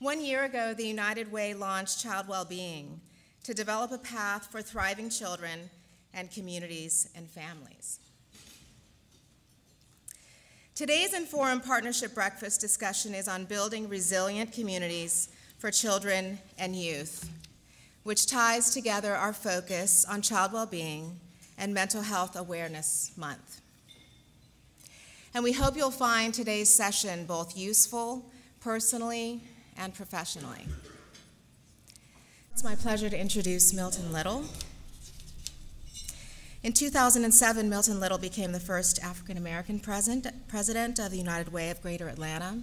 1 year ago, the United Way launched Child Wellbeing to develop a path for thriving children and communities and families. Today's Inforum Partnership Breakfast discussion is on building resilient communities for children and youth, which ties together our focus on Child Wellbeing and Mental Health Awareness Month. And we hope you'll find today's session both useful, personally, and professionally. It's my pleasure to introduce Milton Little. In 2007, Milton Little became the first African-American president of the United Way of Greater Atlanta.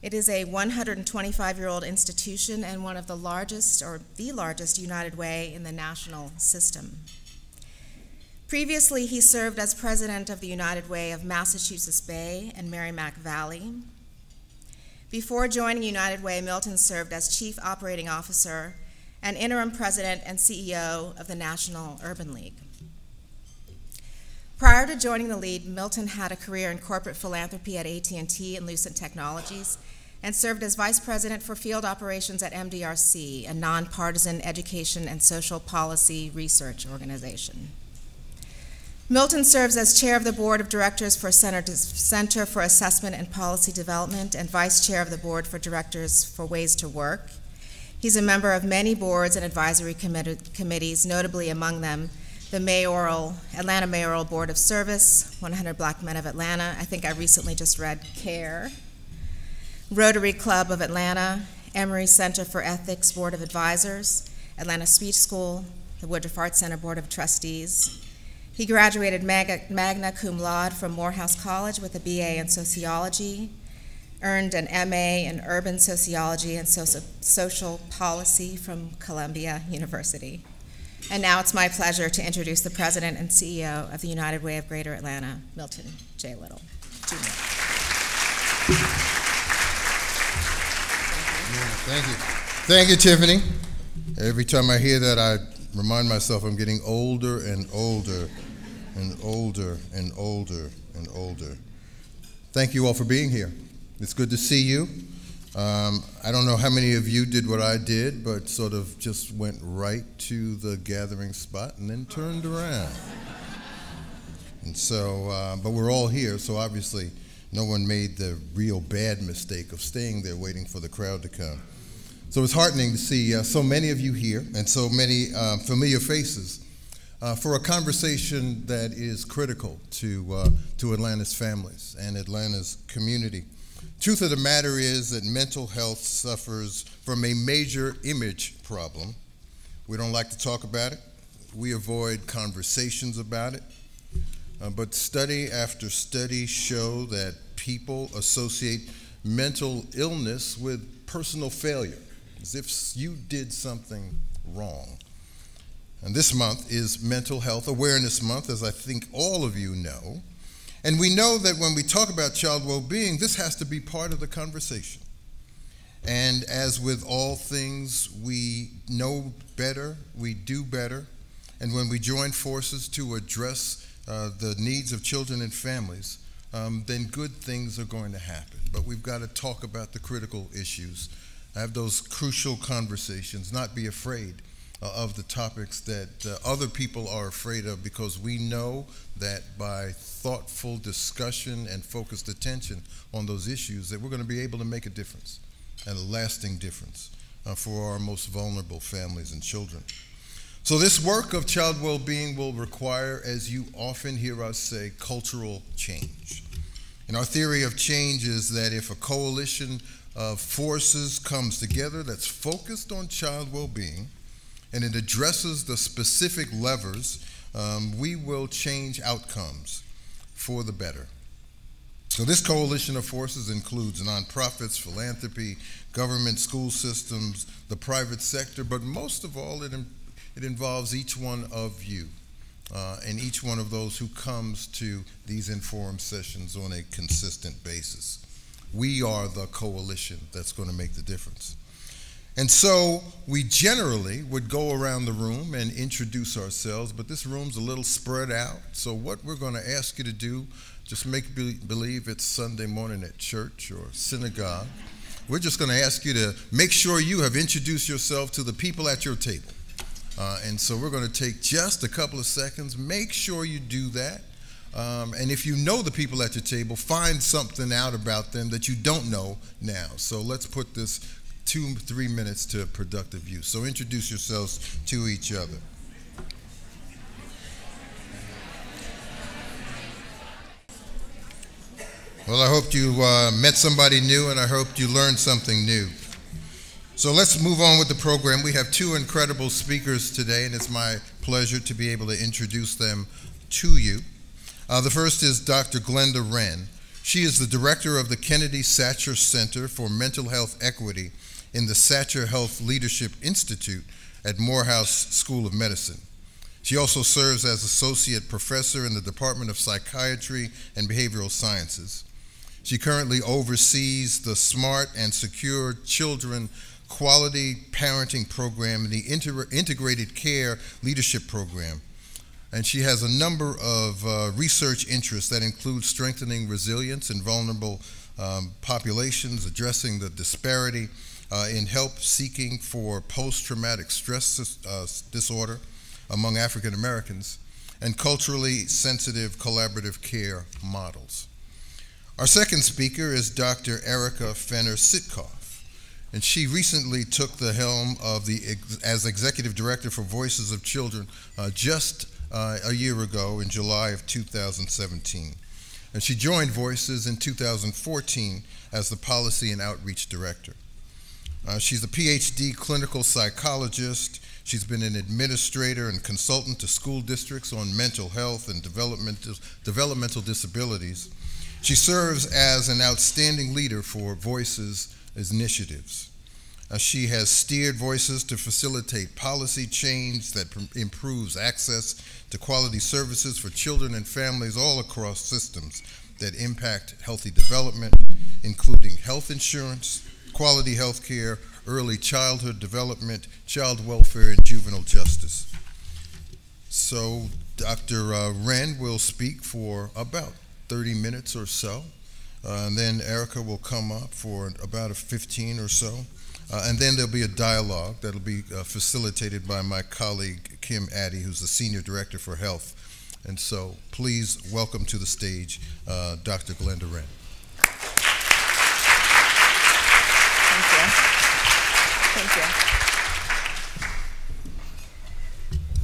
It is a 125-year-old institution and one of the largest, or the largest, United Way in the national system. Previously, he served as president of the United Way of Massachusetts Bay and Merrimack Valley. Before joining United Way, Milton served as chief operating officer and interim president and CEO of the National Urban League. Prior to joining the league, Milton had a career in corporate philanthropy at AT&T and Lucent Technologies and served as vice president for field operations at MDRC, a nonpartisan education and social policy research organization. Milton serves as chair of the board of directors for Center for Assessment and Policy Development and vice chair of the board for directors for Ways to Work. He's a member of many boards and advisory committees, notably among them the Atlanta Mayoral Board of Service, 100 Black Men of Atlanta, I think I recently just read CARE, Rotary Club of Atlanta, Emory Center for Ethics Board of Advisors, Atlanta Speech School, the Woodruff Arts Center Board of Trustees. He graduated magna cum laude from Morehouse College with a BA in sociology, earned an MA in urban sociology and social policy from Columbia University. And now it's my pleasure to introduce the president and CEO of the United Way of Greater Atlanta, Milton J. Little, Jr. Thank you. Thank you, Tiffany. Every time I hear that, I remind myself I'm getting older and older and older and older and older. Thank you all for being here. It's good to see you. I don't know how many of you did what I did, but sort of just went right to the gathering spot and then turned around. And so, but we're all here, so obviously no one made the real bad mistake of staying there waiting for the crowd to come. So it's heartening to see so many of you here and so many familiar faces for a conversation that is critical to Atlanta's families and Atlanta's community. Truth of the matter is that mental health suffers from a major image problem. We don't like to talk about it. We avoid conversations about it. But study after study show that people associate mental illness with personal failure, as if you did something wrong. And this month is Mental Health Awareness Month, as I think all of you know. And we know that when we talk about child well-being, this has to be part of the conversation. And as with all things, we know better, we do better. And when we join forces to address the needs of children and families, then good things are going to happen. But we've got to talk about the critical issues, have those crucial conversations, not be afraid of the topics that other people are afraid of, because we know that by thoughtful discussion and focused attention on those issues that we're going to be able to make a difference, and a lasting difference for our most vulnerable families and children. So this work of child well-being will require, as you often hear us say, cultural change. And our theory of change is that if a coalition of forces comes together that's focused on child well-being, and it addresses the specific levers, we will change outcomes for the better. So this coalition of forces includes nonprofits, philanthropy, government, school systems, the private sector, but most of all, it involves each one of you and each one of those who comes to these informed sessions on a consistent basis. We are the coalition that's going to make the difference. And so we generally would go around the room and introduce ourselves, but this room's a little spread out. So what we're going to ask you to do, just make believe it's Sunday morning at church or synagogue, we're just going to ask you to make sure you have introduced yourself to the people at your table. And so we're going to take just a couple of seconds. Make sure you do that. And if you know the people at your table, find something out about them that you don't know now. So let's put this 2-3 minutes to productive use. So introduce yourselves to each other. Well, I hope you met somebody new, and I hope you learned something new. So let's move on with the program. We have two incredible speakers today, and it's my pleasure to be able to introduce them to you. The first is Dr. Glenda Wrenn. She is the director of the Kennedy-Satcher Center for Mental Health Equity in the Satcher Health Leadership Institute at Morehouse School of Medicine. She also serves as associate professor in the Department of Psychiatry and Behavioral Sciences. She currently oversees the Smart and Secure Children Quality Parenting Program and the Integrated Care Leadership Program. And she has a number of research interests that include strengthening resilience in vulnerable populations, addressing the disparity in help seeking for post-traumatic stress disorder among African Americans, and culturally sensitive collaborative care models. Our second speaker is Dr. Erica Fener Sitkoff, and she recently took the helm of as executive director for Voices of Children just a year ago in July of 2017. And she joined Voices in 2014 as the policy and outreach director. She's a PhD clinical psychologist. She's been an administrator and consultant to school districts on mental health and developmental disabilities. She serves as an outstanding leader for Voices' initiatives. She has steered Voices to facilitate policy change that improves access to quality services for children and families all across systems that impact healthy development, including health insurance, quality health care, early childhood development, child welfare, and juvenile justice. So Dr. Wrenn will speak for about 30 minutes or so, and then Erica will come up for about 15 or so, and then there'll be a dialogue that'll be facilitated by my colleague Kim Addy, who's the Senior Director for Health. And so please welcome to the stage Dr. Glenda Wrenn.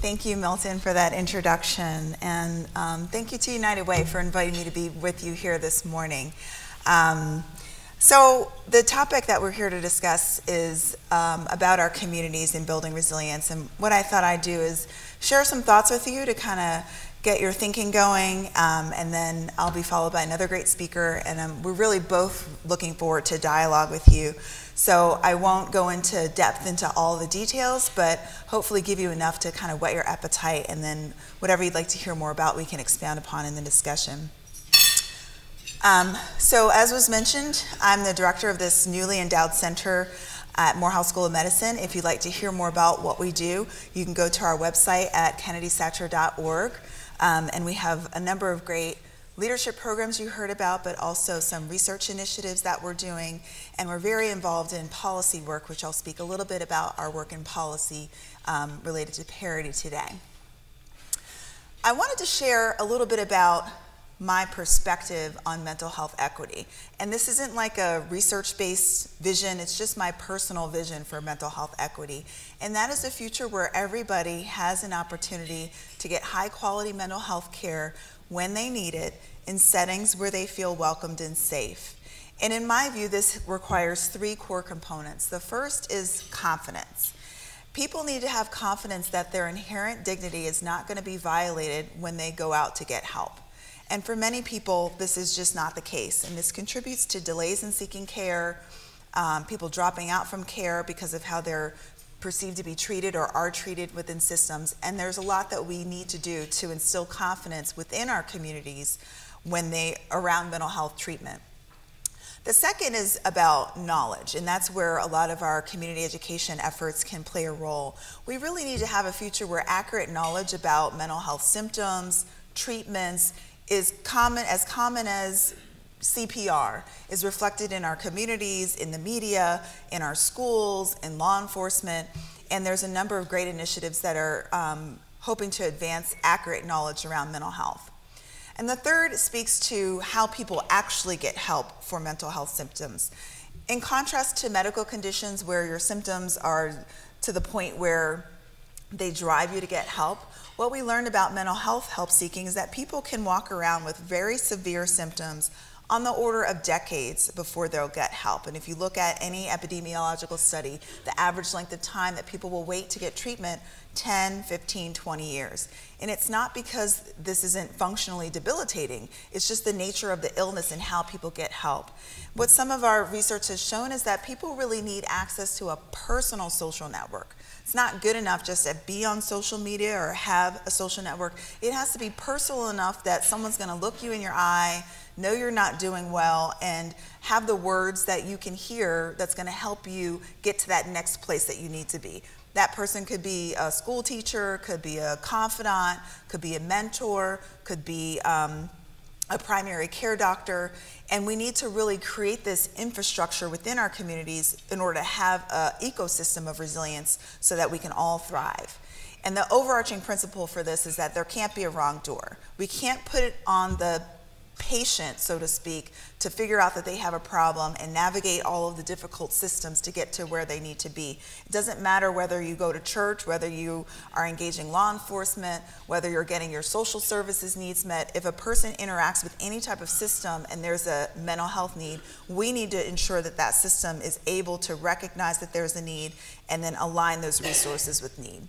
Thank you, Milton, for that introduction, and thank you to United Way for inviting me to be with you here this morning. So the topic that we're here to discuss is about our communities and building resilience, and what I thought I'd do is share some thoughts with you to kind of get your thinking going, and then I'll be followed by another great speaker, and we're really both looking forward to dialogue with you. So I won't go into depth into all the details, but hopefully give you enough to kind of whet your appetite, and then whatever you'd like to hear more about, we can expand upon in the discussion. So as was mentioned, I'm the director of this newly endowed center at Morehouse School of Medicine. If you'd like to hear more about what we do, you can go to our website at kennedysatcher.org, and we have a number of great leadership programs you heard about, but also some research initiatives that we're doing, and we're very involved in policy work, which I'll speak a little bit about our work in policy related to parity today. I wanted to share a little bit about my perspective on mental health equity, and this isn't like a research-based vision, it's just my personal vision for mental health equity, and that is a future where everybody has an opportunity to get high-quality mental health care when they need it, in settings where they feel welcomed and safe. And in my view, this requires three core components. The first is confidence. People need to have confidence that their inherent dignity is not going to be violated when they go out to get help. And for many people, this is just not the case, and this contributes to delays in seeking care, people dropping out from care because of how they're perceived to be treated or are treated within systems, and there's a lot that we need to do to instill confidence within our communities when they around mental health treatment. The second is about knowledge, and that's where a lot of our community education efforts can play a role. We really need to have a future where accurate knowledge about mental health symptoms, treatments is common as CPR is reflected in our communities, in the media, in our schools, in law enforcement, and there's a number of great initiatives that are hoping to advance accurate knowledge around mental health. And the third speaks to how people actually get help for mental health symptoms. In contrast to medical conditions where your symptoms are to the point where they drive you to get help, what we learned about mental health help seeking is that people can walk around with very severe symptoms on the order of decades before they'll get help. And if you look at any epidemiological study, the average length of time that people will wait to get treatment, 10, 15, 20 years. And it's not because this isn't functionally debilitating, it's just the nature of the illness and how people get help. What some of our research has shown is that people really need access to a personal social network. It's not good enough just to be on social media or have a social network. It has to be personal enough that someone's going to look you in your eye, know you're not doing well, and have the words that you can hear that's going to help you get to that next place that you need to be. That person could be a school teacher, could be a confidant, could be a mentor, could be a primary care doctor, and we need to really create this infrastructure within our communities in order to have an ecosystem of resilience so that we can all thrive. And the overarching principle for this is that there can't be a wrong door. We can't put it on the patient, so to speak, to figure out that they have a problem and navigate all of the difficult systems to get to where they need to be. It doesn't matter whether you go to church, whether you are engaging law enforcement, whether you're getting your social services needs met. If a person interacts with any type of system and there's a mental health need, we need to ensure that that system is able to recognize that there's a need and then align those resources with need.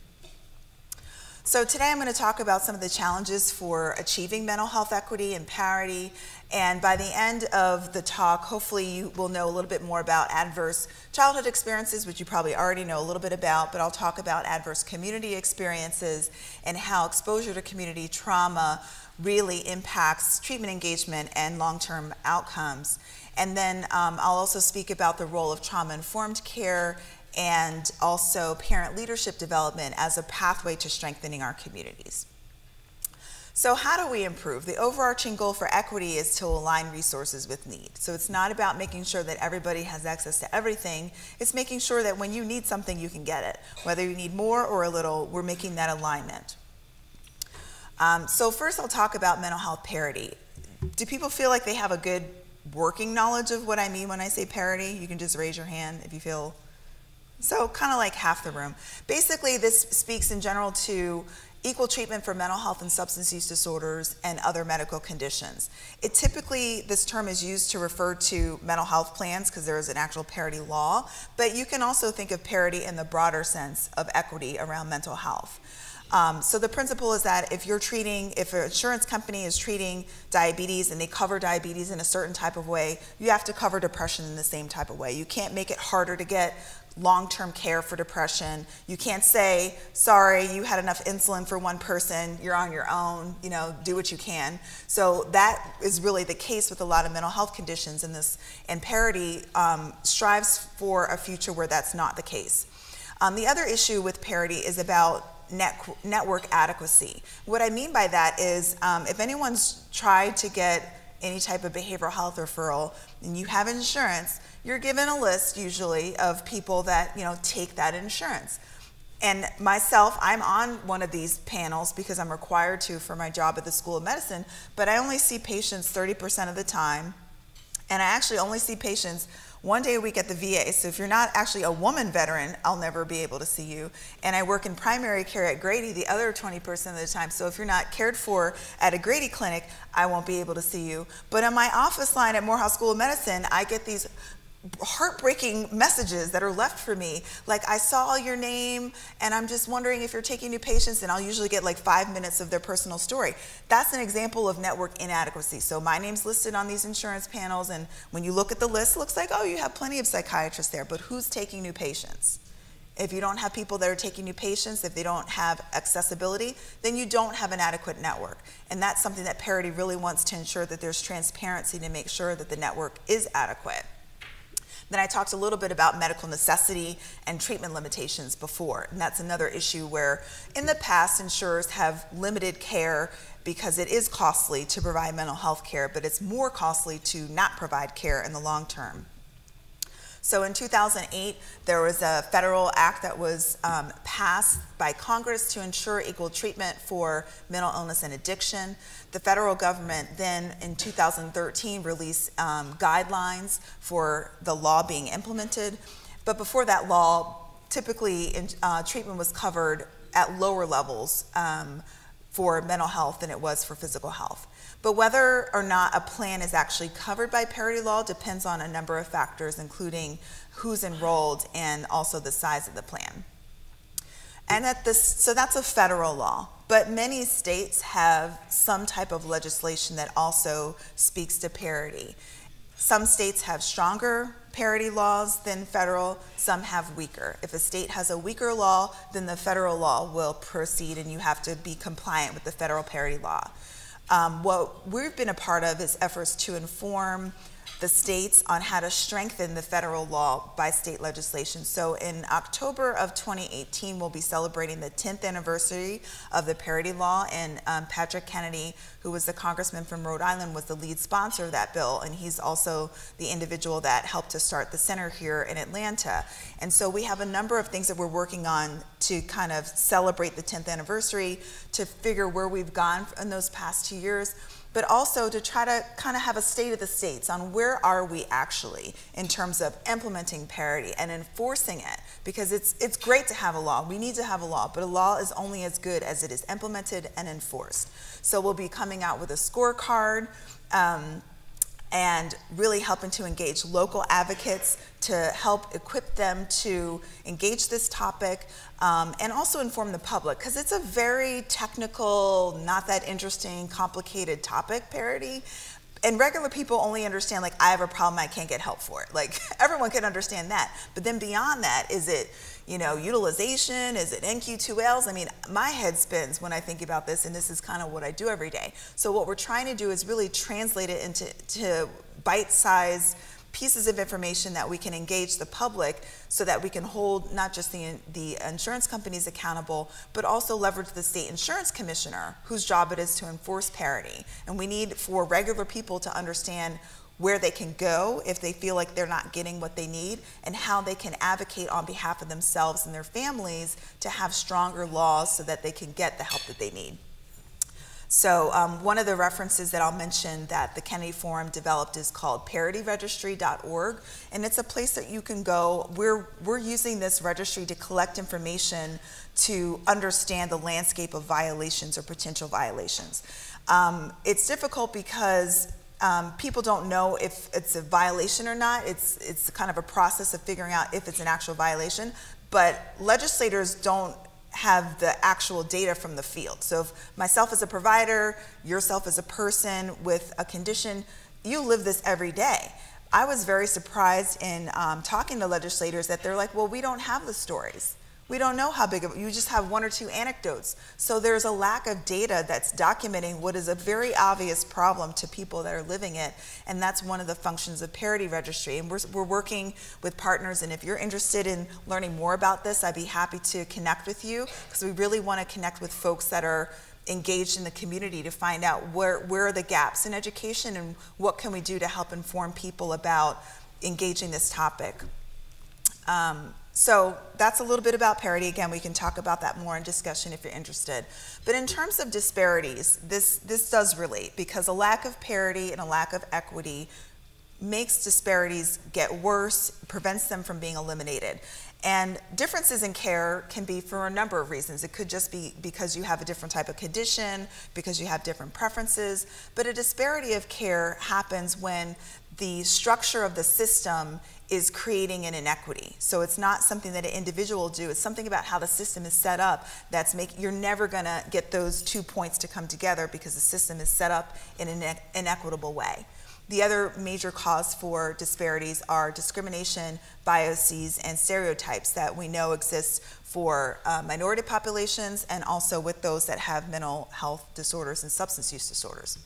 So today I'm going to talk about some of the challenges for achieving mental health equity and parity, and by the end of the talk hopefully you will know a little bit more about adverse childhood experiences, which you probably already know a little bit about, but I'll talk about adverse community experiences and how exposure to community trauma really impacts treatment engagement and long-term outcomes. And then I'll also speak about the role of trauma-informed care and also parent leadership development as a pathway to strengthening our communities. So how do we improve? The overarching goal for equity is to align resources with need. So it's not about making sure that everybody has access to everything, it's making sure that when you need something you can get it. Whether you need more or a little, we're making that alignment. So first I'll talk about mental health parity. Do people feel like they have a good working knowledge of what I mean when I say parity? You can just raise your hand if you feel. So kind of like half the room. Basically, this speaks in general to equal treatment for mental health and substance use disorders and other medical conditions. It typically, this term is used to refer to mental health plans because there is an actual parity law, but you can also think of parity in the broader sense of equity around mental health. So the principle is that if an insurance company is treating diabetes and they cover diabetes in a certain type of way, you have to cover depression in the same type of way. You can't make it harder to get long-term care for depression. You can't say, sorry, you had enough insulin for one person, you're on your own, you know, do what you can. So that is really the case with a lot of mental health conditions, and parity strives for a future where that's not the case. The other issue with parity is about network adequacy. What I mean by that is if anyone's tried to get any type of behavioral health referral and you have insurance, you're given a list usually of people that, you know, take that insurance. And myself, I'm on one of these panels because I'm required to for my job at the School of Medicine, but I only see patients 30% of the time, and I actually only see patients one day a week at the VA. So if you're not actually a woman veteran, I'll never be able to see you. And I work in primary care at Grady the other 20% of the time. So if you're not cared for at a Grady clinic, I won't be able to see you. But on my office line at Morehouse School of Medicine, I get these heartbreaking messages that are left for me. Like, I saw your name and I'm just wondering if you're taking new patients, and I'll usually get like 5 minutes of their personal story. That's an example of network inadequacy. So my name's listed on these insurance panels, and when you look at the list, it looks like, oh, you have plenty of psychiatrists there, but who's taking new patients? If you don't have people that are taking new patients, if they don't have accessibility, then you don't have an adequate network. And that's something that parity really wants to ensure, that there's transparency to make sure that the network is adequate. Then I talked a little bit about medical necessity and treatment limitations before, and that's another issue where in the past insurers have limited care because it is costly to provide mental health care, but it's more costly to not provide care in the long term. So in 2008, there was a federal act that was passed by Congress to ensure equal treatment for mental illness and addiction. The federal government then in 2013 released guidelines for the law being implemented. But before that law, typically treatment was covered at lower levels for mental health than it was for physical health. But whether or not a plan is actually covered by parity law depends on a number of factors, including who's enrolled and also the size of the plan. And so that's a federal law, but many states have some type of legislation that also speaks to parity. Some states have stronger parity laws than federal, some have weaker. If a state has a weaker law, then the federal law will proceed and you have to be compliant with the federal parity law. What we've been a part of is efforts to inform the states on how to strengthen the federal law by state legislation. So in October of 2018, we'll be celebrating the 10th anniversary of the parity law, and Patrick Kennedy, who was the congressman from Rhode Island, was the lead sponsor of that bill, and he's also the individual that helped to start the center here in Atlanta. And so we have a number of things that we're working on to kind of celebrate the 10th anniversary, to figure where we've gone in those past 2 years, but also to try to kind of have a state of the states on where are we actually in terms of implementing parity and enforcing it, because it's great to have a law. We need to have a law, but a law is only as good as it is implemented and enforced. So we'll be coming out with a scorecard and really helping to engage local advocates to help equip them to engage this topic and also inform the public, because it's a very technical, not that interesting, complicated topic, parity. And regular people only understand, like, I have a problem, I can't get help for it. Like, everyone can understand that. But then beyond that, is it, you know, utilization? Is it NQ2Ls? I mean, my head spins when I think about this, and this is kind of what I do every day. So what we're trying to do is really translate it into bite-sized pieces of information that we can engage the public, so that we can hold not just the insurance companies accountable, but also leverage the state insurance commissioner, whose job it is to enforce parity. And we need for regular people to understand where they can go if they feel like they're not getting what they need, and how they can advocate on behalf of themselves and their families to have stronger laws so that they can get the help that they need. So one of the references that I'll mention that the Kennedy Forum developed is called parityregistry.org, and it's a place that you can go. We're using this registry to collect information to understand the landscape of violations or potential violations. It's difficult because people don't know if it's a violation or not. It's kind of a process of figuring out if it's an actual violation, but legislators don't have the actual data from the field. So if myself as a provider, yourself as a person with a condition, you live this every day. I was very surprised in talking to legislators that they're like, well, we don't have the stories. We don't know how big of, you just have one or two anecdotes. So there's a lack of data that's documenting what is a very obvious problem to people that are living it, and that's one of the functions of parity registry. And we're working with partners, and if you're interested in learning more about this, I'd be happy to connect with you, because we really want to connect with folks that are engaged in the community to find out where are the gaps in education and what can we do to help inform people about engaging this topic. So that's a little bit about parity. Again, we can talk about that more in discussion if you're interested. But in terms of disparities, this does relate, because a lack of parity and a lack of equity makes disparities get worse, prevents them from being eliminated. And differences in care can be for a number of reasons. It could just be because you have a different type of condition, because you have different preferences. But a disparity of care happens when the structure of the system is creating an inequity. So it's not something that an individual do, it's something about how the system is set up that's making, you're never gonna get those 2 points to come together because the system is set up in an inequitable way. The other major cause for disparities are discrimination, biases, and stereotypes that we know exist for minority populations, and also with those that have mental health disorders and substance use disorders.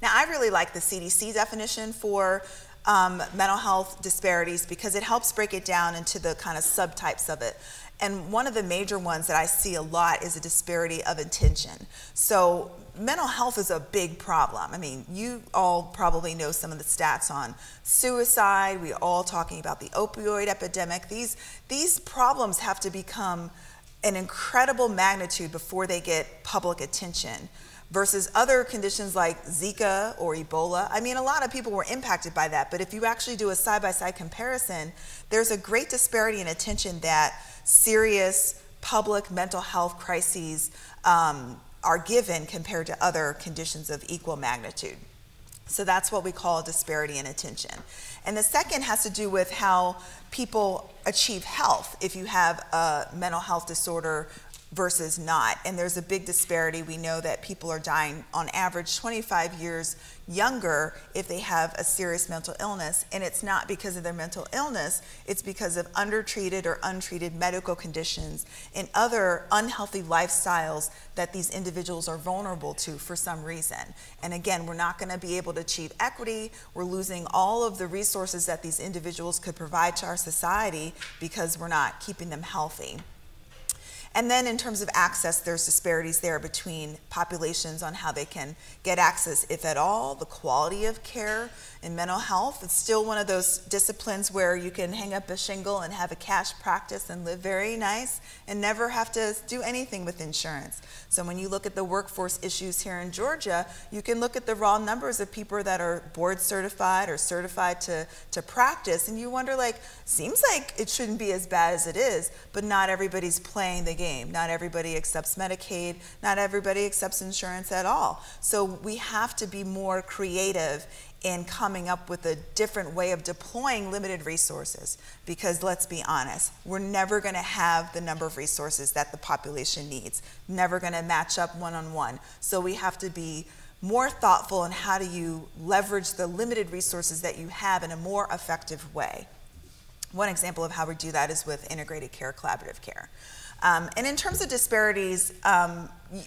Now, I really like the CDC definition for mental health disparities because it helps break it down into the kind of subtypes of it. And one of the major ones that I see a lot is a disparity of intention. So mental health is a big problem. I mean, you all probably know some of the stats on suicide. We're all talking about the opioid epidemic. These problems have to become an incredible magnitude before they get public attention, versus other conditions like Zika or Ebola. I mean, a lot of people were impacted by that, but if you actually do a side-by-side comparison, there's a great disparity in attention that serious public mental health crises are given compared to other conditions of equal magnitude. So that's what we call disparity in attention. And the second has to do with how people achieve health if you have a mental health disorder versus not. And there's a big disparity. We know that people are dying on average 25 years younger if they have a serious mental illness, and it's not because of their mental illness, it's because of undertreated or untreated medical conditions and other unhealthy lifestyles that these individuals are vulnerable to for some reason. And again, we're not going to be able to achieve equity. We're losing all of the resources that these individuals could provide to our society because we're not keeping them healthy. And then in terms of access, there's disparities there between populations on how they can get access, if at all. The quality of care in mental health, it's still one of those disciplines where you can hang up a shingle and have a cash practice and live very nice and never have to do anything with insurance. So when you look at the workforce issues here in Georgia, you can look at the raw numbers of people that are board certified or certified to practice, and you wonder, like, seems like it shouldn't be as bad as it is, but not everybody's playing the game. Not everybody accepts Medicaid, not everybody accepts insurance at all. So we have to be more creative in coming up with a different way of deploying limited resources, because let's be honest, we're never going to have the number of resources that the population needs, never going to match up one-on-one. So we have to be more thoughtful in how do you leverage the limited resources that you have in a more effective way. One example of how we do that is with integrated care, collaborative care. And in terms of disparities,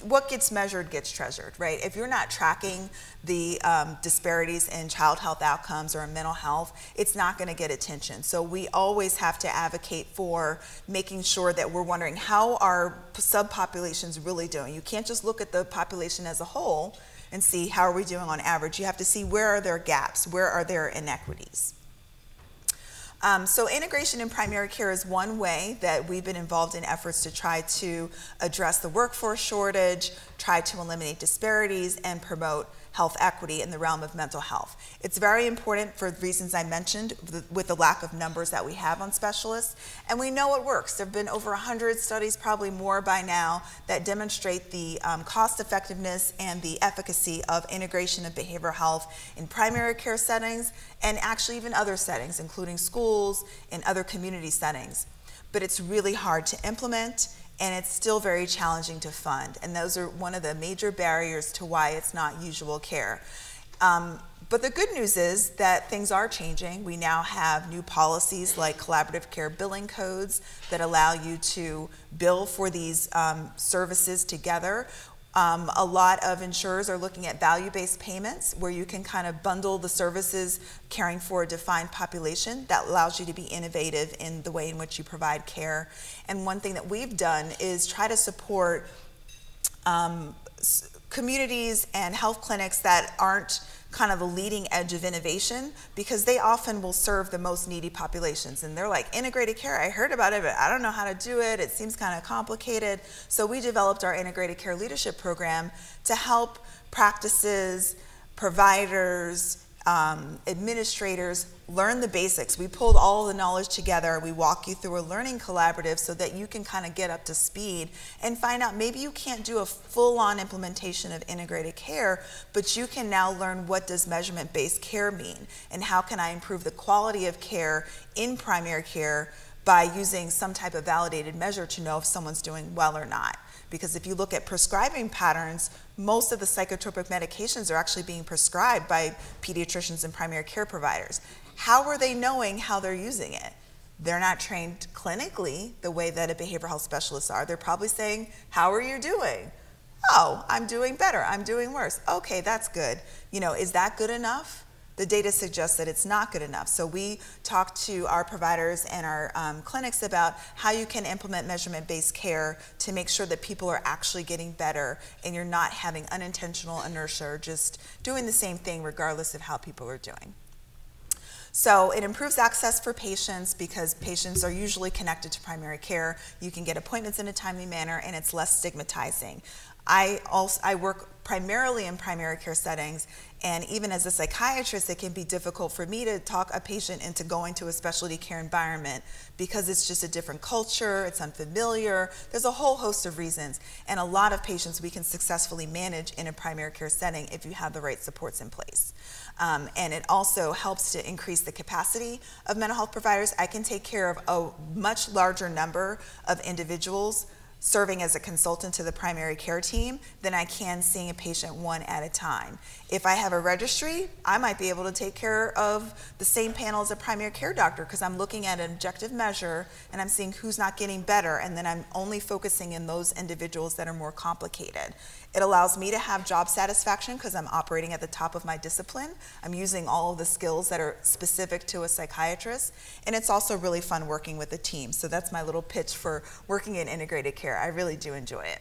what gets measured gets treasured, right? If you're not tracking the disparities in child health outcomes or in mental health, it's not going to get attention. So we always have to advocate for making sure that we're wondering how are subpopulations really doing. You can't just look at the population as a whole and see how are we doing on average. You have to see where are there gaps, where are there inequities. So integration in primary care is one way that we've been involved in efforts to try to address the workforce shortage, try to eliminate disparities, and promote health equity in the realm of mental health. It's very important for the reasons I mentioned with the lack of numbers that we have on specialists, and we know it works. There have been over 100 studies, probably more by now, that demonstrate the cost effectiveness and the efficacy of integration of behavioral health in primary care settings, and actually even other settings, including schools and other community settings. But it's really hard to implement, and it's still very challenging to fund. And those are one of the major barriers to why it's not usual care. But the good news is that things are changing. We now have new policies like collaborative care billing codes that allow you to bill for these services together. A lot of insurers are looking at value-based payments where you can kind of bundle the services caring for a defined population. That allows you to be innovative in the way in which you provide care. And one thing that we've done is try to support communities and health clinics that aren't kind of the leading edge of innovation, because they often will serve the most needy populations. And they're like, integrated care, I heard about it, but I don't know how to do it. It seems kind of complicated. So we developed our integrated care leadership program to help practices, providers, administrators learn the basics. We pulled all the knowledge together. We walk you through a learning collaborative so that you can kind of get up to speed and find out maybe you can't do a full-on implementation of integrated care, but you can now learn what does measurement-based care mean and how can I improve the quality of care in primary care by using some type of validated measure to know if someone's doing well or not. Because if you look at prescribing patterns, most of the psychotropic medications are actually being prescribed by pediatricians and primary care providers. How are they knowing how they're using it? They're not trained clinically the way that a behavioral health specialist are. They're probably saying, how are you doing? Oh, I'm doing better, I'm doing worse. Okay, that's good. You know, is that good enough? the data suggests that it's not good enough. So we talk to our providers and our clinics about how you can implement measurement-based care to make sure that people are actually getting better and you're not having unintentional inertia or just doing the same thing regardless of how people are doing. So it improves access for patients because patients are usually connected to primary care. You can get appointments in a timely manner and it's less stigmatizing. I work primarily in primary care settings, and even as a psychiatrist, it can be difficult for me to talk a patient into going to a specialty care environment because it's just a different culture, it's unfamiliar, there's a whole host of reasons, and a lot of patients we can successfully manage in a primary care setting if you have the right supports in place. And it also helps to increase the capacity of mental health providers. I can take care of a much larger number of individuals serving as a consultant to the primary care team than I can seeing a patient one at a time. If I have a registry, I might be able to take care of the same panel as a primary care doctor because I'm looking at an objective measure and I'm seeing who's not getting better, and then I'm only focusing in those individuals that are more complicated. It allows me to have job satisfaction because I'm operating at the top of my discipline. I'm using all of the skills that are specific to a psychiatrist, and it's also really fun working with a team. So that's my little pitch for working in integrated care. I really do enjoy it.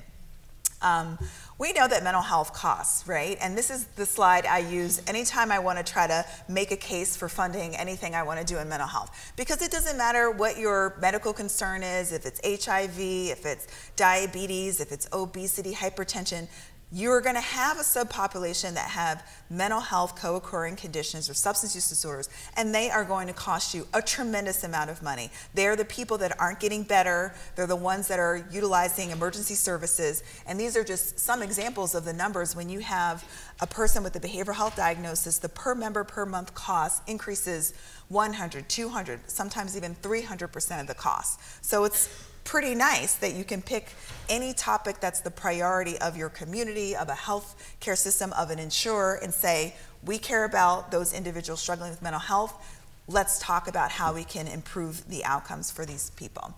We know that mental health costs, right? And this is the slide I use anytime I want to try to make a case for funding anything I want to do in mental health. Because it doesn't matter what your medical concern is, if it's HIV, if it's diabetes, if it's obesity, hypertension, you're going to have a subpopulation that have mental health co-occurring conditions or substance use disorders, and they are going to cost you a tremendous amount of money. They're the people that aren't getting better. They're the ones that are utilizing emergency services. And these are just some examples of the numbers. When you have a person with a behavioral health diagnosis, the per member per month cost increases 100, 200, sometimes even 300% of the cost. So it's pretty nice that you can pick any topic that's the priority of your community, of a health care system, of an insurer, and say, we care about those individuals struggling with mental health. Let's talk about how we can improve the outcomes for these people.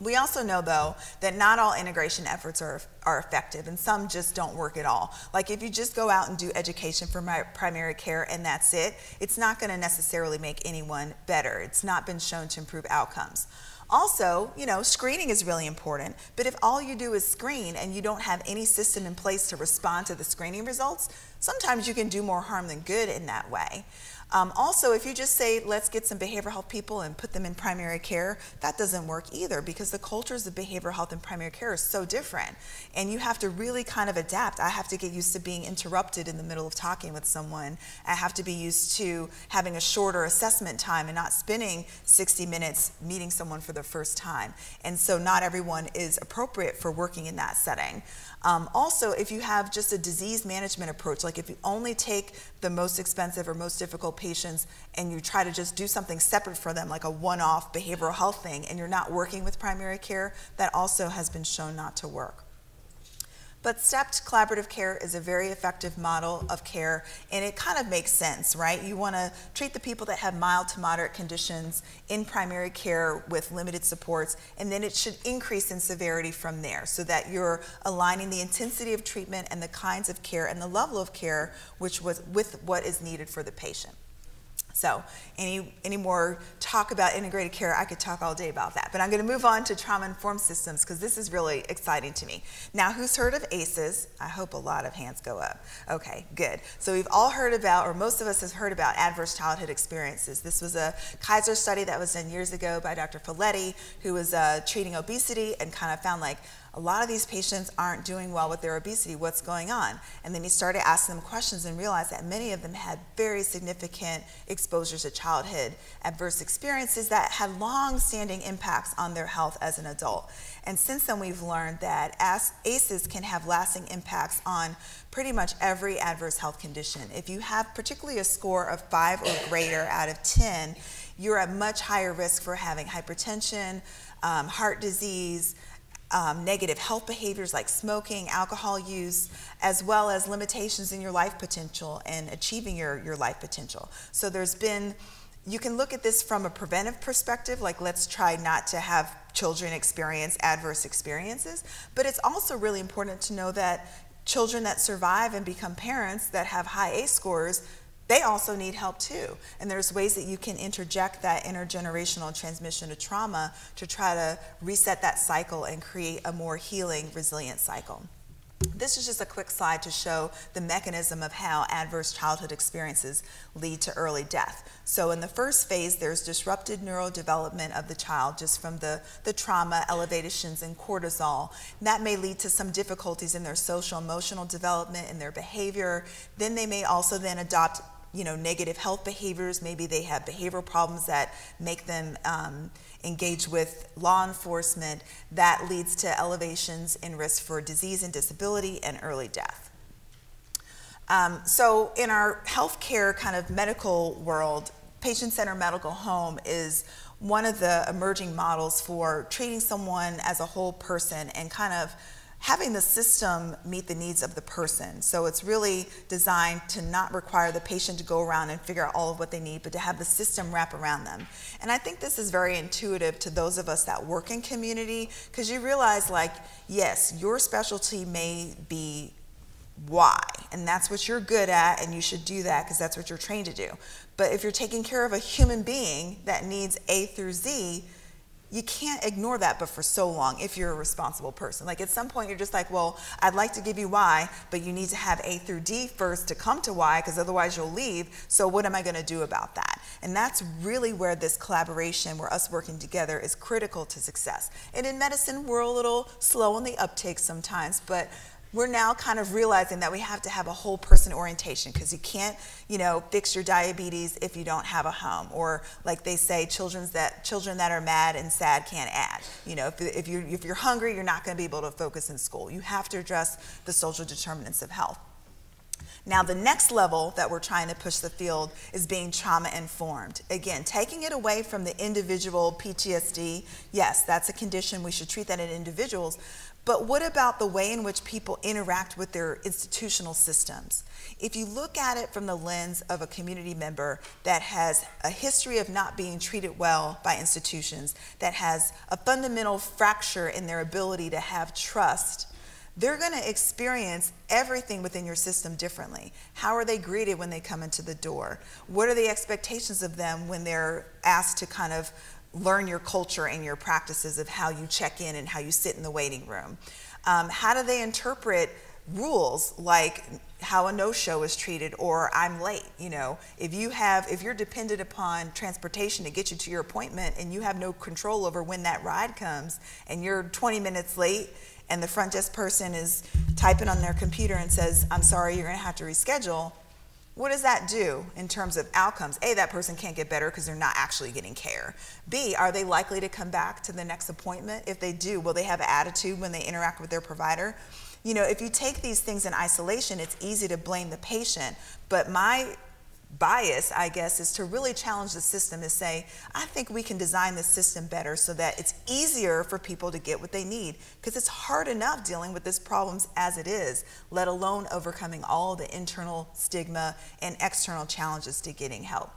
We also know, though, that not all integration efforts are effective, and some just don't work at all. Like if you just go out and do education for primary care and that's it, it's not going to necessarily make anyone better. It's not been shown to improve outcomes. Also, you know, screening is really important, but if all you do is screen and you don't have any system in place to respond to the screening results, sometimes you can do more harm than good in that way. Also, if you just say, let's get some behavioral health people and put them in primary care, that doesn't work either because the cultures of behavioral health and primary care are so different. And you have to really kind of adapt. I have to get used to being interrupted in the middle of talking with someone. I have to be used to having a shorter assessment time and not spending 60 minutes meeting someone for the first time. And so not everyone is appropriate for working in that setting. Also, if you have just a disease management approach, like if you only take the most expensive or most difficult patients and you try to just do something separate for them, like a one-off behavioral health thing, and you're not working with primary care, that also has been shown not to work. But stepped collaborative care is a very effective model of care, and it kind of makes sense, right? You want to treat the people that have mild to moderate conditions in primary care with limited supports, and then it should increase in severity from there so that you're aligning the intensity of treatment and the kinds of care and the level of care which was with what is needed for the patient. So any more talk about integrated care, I could talk all day about that. But I'm going to move on to trauma-informed systems because this is really exciting to me. Now, who's heard of ACEs? I hope a lot of hands go up. Okay, good. So we've all heard about, or most of us have heard about, adverse childhood experiences. This was a Kaiser study that was done years ago by Dr. Folletti, who was treating obesity and kind of found like, a lot of these patients aren't doing well with their obesity. What's going on? And then he started asking them questions and realized that many of them had very significant exposures to childhood adverse experiences that had long-standing impacts on their health as an adult. And since then, we've learned that ACEs can have lasting impacts on pretty much every adverse health condition. If you have particularly a score of 5 or greater out of 10, you're at much higher risk for having hypertension, heart disease, negative health behaviors like smoking, alcohol use, as well as limitations in your life potential and achieving your life potential. So there's been, you can look at this from a preventive perspective, like let's try not to have children experience adverse experiences, but it's also really important to know that children that survive and become parents that have high ACE scores they also need help too. And there's ways that you can interject that intergenerational transmission of trauma to try to reset that cycle and create a more healing, resilient cycle. This is just a quick slide to show the mechanism of how adverse childhood experiences lead to early death. So in the first phase, there's disrupted neurodevelopment of the child just from the trauma, elevations in cortisol. And that may lead to some difficulties in their social emotional development and their behavior. Then they may also then adopt negative health behaviors. Maybe they have behavioral problems that make them engage with law enforcement. That leads to elevations in risk for disease and disability and early death. So in our healthcare kind of medical world, patient-centered medical home is one of the emerging models for treating someone as a whole person and kind of having the system meet the needs of the person. So it's really designed to not require the patient to go around and figure out all of what they need, but to have the system wrap around them. And I think this is very intuitive to those of us that work in community, because you realize, like, yes, your specialty may be why, and that's what you're good at, and you should do that because that's what you're trained to do. But if you're taking care of a human being that needs A through Z, you can't ignore that, but for so long, if you're a responsible person. Like, at some point you're just like, well, I'd like to give you Y, but you need to have A through D first to come to Y, because otherwise you'll leave. So what am I gonna do about that? And that's really where this collaboration, where us working together, is critical to success. And in medicine, we're a little slow on the uptake sometimes, but we're now kind of realizing that we have to have a whole person orientation, because you can't, fix your diabetes if you don't have a home. Or, like they say, children that are mad and sad can't add. If you're hungry, you're not going to be able to focus in school. You have to address the social determinants of health. Now, the next level that we're trying to push the field is being trauma-informed. Again, taking it away from the individual PTSD. Yes, that's a condition. We should treat that in individuals. But what about the way in which people interact with their institutional systems? If you look at it from the lens of a community member that has a history of not being treated well by institutions, that has a fundamental fracture in their ability to have trust, they're going to experience everything within your system differently. How are they greeted when they come into the door? What are the expectations of them when they're asked to kind of learn your culture and your practices of how you check in and how you sit in the waiting room? How do they interpret rules like how a no-show is treated, or I'm late? If you're dependent upon transportation to get you to your appointment and you have no control over when that ride comes, and you're 20 minutes late, and the front desk person is typing on their computer and says, I'm sorry, you're going to have to reschedule, what does that do in terms of outcomes? A, that person can't get better because they're not actually getting care. B, are they likely to come back to the next appointment? If they do, will they have an attitude when they interact with their provider? If you take these things in isolation, it's easy to blame the patient, but my bias, I guess, is to really challenge the system and say, I think we can design the system better so that it's easier for people to get what they need, because it's hard enough dealing with these problems as it is, let alone overcoming all the internal stigma and external challenges to getting help.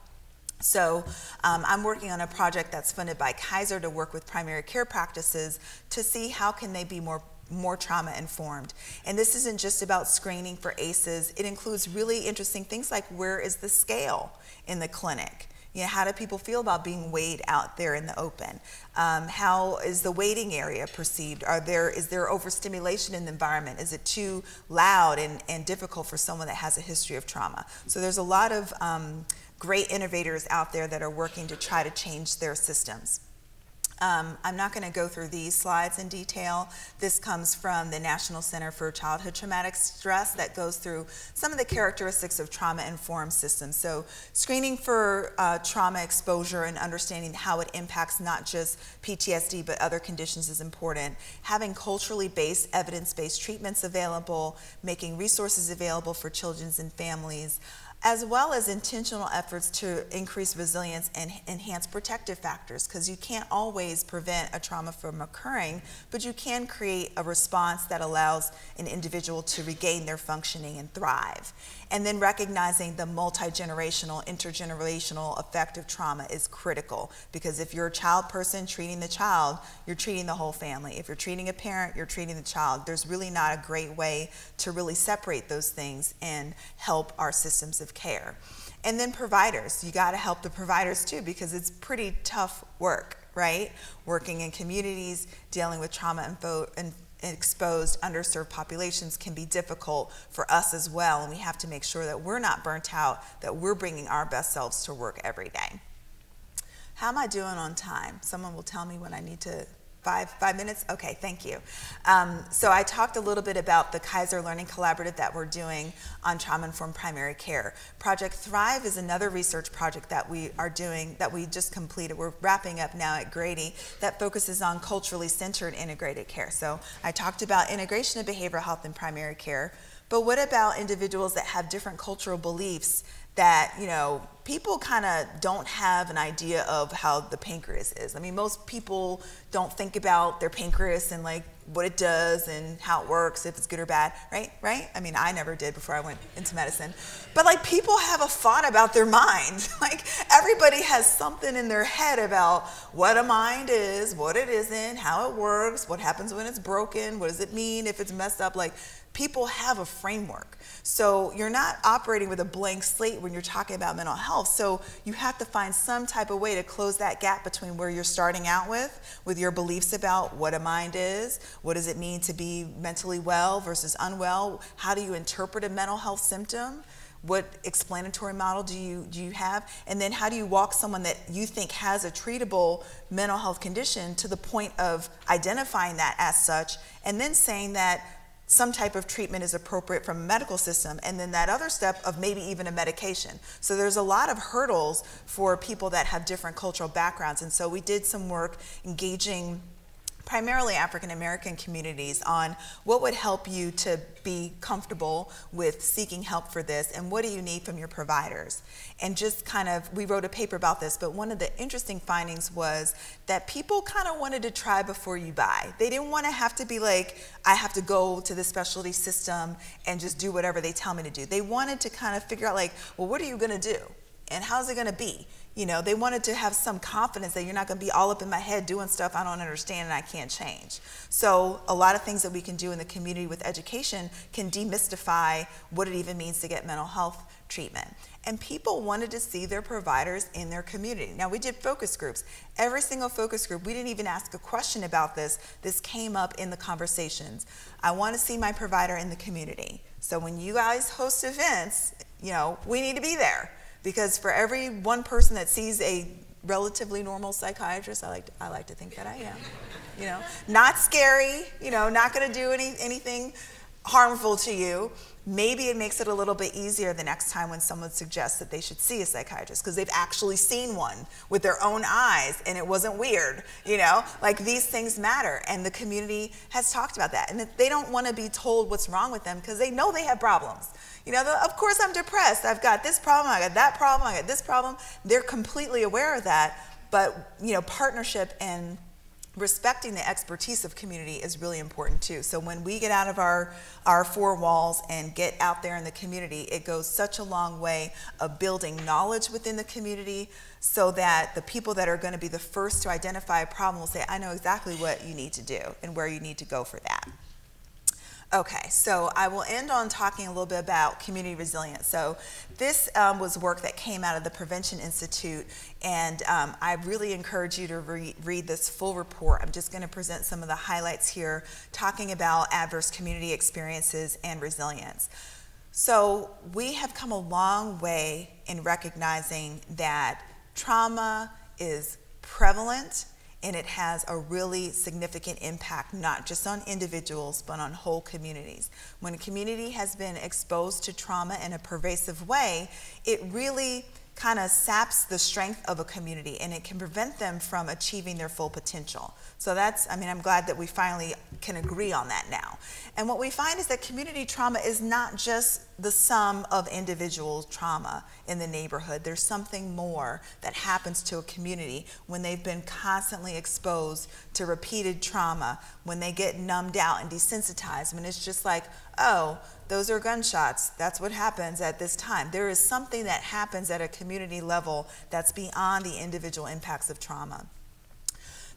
So I'm working on a project that's funded by Kaiser to work with primary care practices to see how can they be more trauma-informed. And this isn't just about screening for ACEs. It includes really interesting things like, where is the scale in the clinic? How do people feel about being weighed out there in the open? How is the waiting area perceived? Is there overstimulation in the environment? Is it too loud and difficult for someone that has a history of trauma? So there's a lot of great innovators out there that are working to try to change their systems. I'm not going to go through these slides in detail. This comes from the National Center for Childhood Traumatic Stress that goes through some of the characteristics of trauma-informed systems. So screening for trauma exposure and understanding how it impacts not just PTSD but other conditions is important. Having culturally based, evidence-based treatments available, making resources available for children and families, as well as intentional efforts to increase resilience and enhance protective factors, because you can't always prevent a trauma from occurring, but you can create a response that allows an individual to regain their functioning and thrive. And then recognizing the multi-generational, intergenerational effect of trauma is critical, because if you're a child person treating the child, you're treating the whole family. If you're treating a parent, you're treating the child. There's really not a great way to really separate those things and help our systems of care. And then providers, you got to help the providers too, because it's pretty tough work, right? Working in communities, dealing with trauma and exposed, underserved populations can be difficult for us as well, and we have to make sure that we're not burnt out, that we're bringing our best selves to work every day. How am I doing on time? Someone will tell me when I need to. Five minutes? Okay, thank you. So I talked a little bit about the Kaiser Learning Collaborative that we're doing on trauma-informed primary care. Project Thrive is another research project that we are doing, that we just completed. We're wrapping up now at Grady, that focuses on culturally centered integrated care. So I talked about integration of behavioral health in primary care, but what about individuals that have different cultural beliefs that, you know, people kind of don't have an idea of how the pancreas is. I mean, most people don't think about their pancreas and like what it does and how it works, if it's good or bad, right? I mean, I never did before I went into medicine. But like, people have a thought about their mind. Like, everybody has something in their head about what a mind is, what it isn't, how it works, what happens when it's broken, what does it mean if it's messed up. Like, people have a framework. So you're not operating with a blank slate when you're talking about mental health. So you have to find some type of way to close that gap between where you're starting out with your beliefs about what a mind is, what does it mean to be mentally well versus unwell, how do you interpret a mental health symptom, what explanatory model do you have, and then how do you walk someone that you think has a treatable mental health condition to the point of identifying that as such, and then saying that some type of treatment is appropriate from a medical system, and then that other step of maybe even a medication. So there's a lot of hurdles for people that have different cultural backgrounds, and so we did some work engaging primarily African American communities on what would help you to be comfortable with seeking help for this, and what do you need from your providers. And just kind of, we wrote a paper about this, but one of the interesting findings was that people kind of wanted to try before you buy. They didn't want to have to be like, I have to go to the specialty system and just do whatever they tell me to do. They wanted to kind of figure out like, well, what are you going to do? And how's it going to be? You know, they wanted to have some confidence that you're not going to be all up in my head doing stuff I don't understand and I can't change. So a lot of things that we can do in the community with education can demystify what it even means to get mental health treatment. And people wanted to see their providers in their community. Now, we did focus groups. Every single focus group, we didn't even ask a question about this. This came up in the conversations. I want to see my provider in the community. So when you guys host events, you know, we need to be there. Because for every one person that sees a relatively normal psychiatrist, I like to think that I am, you know, not scary, you know, not going to do anything harmful to you. Maybe it makes it a little bit easier the next time when someone suggests that they should see a psychiatrist because they've actually seen one with their own eyes and it wasn't weird, you know? Like, these things matter, and the community has talked about that, and they don't want to be told what's wrong with them because they know they have problems. You know, of course I'm depressed, I've got this problem, I got that problem, I got this problem. They're completely aware of that, but, you know, partnership and respecting the expertise of community is really important too. So when we get out of our four walls and get out there in the community, it goes such a long way of building knowledge within the community so that the people that are going to be the first to identify a problem will say, I know exactly what you need to do and where you need to go for that. Okay, so I will end on talking a little bit about community resilience. So this was work that came out of the Prevention Institute, and I really encourage you to read this full report. I'm just going to present some of the highlights here, talking about adverse community experiences and resilience. So we have come a long way in recognizing that trauma is prevalent, and it has a really significant impact, not just on individuals, but on whole communities. When a community has been exposed to trauma in a pervasive way, it really kind of saps the strength of a community, and it can prevent them from achieving their full potential. So that's, I mean, I'm glad that we finally can agree on that now. And what we find is that community trauma is not just the sum of individual trauma in the neighborhood. There's something more that happens to a community when they've been constantly exposed to repeated trauma, when they get numbed out and desensitized, when it's just like, oh, those are gunshots. That's what happens at this time. There is something that happens at a community level that's beyond the individual impacts of trauma.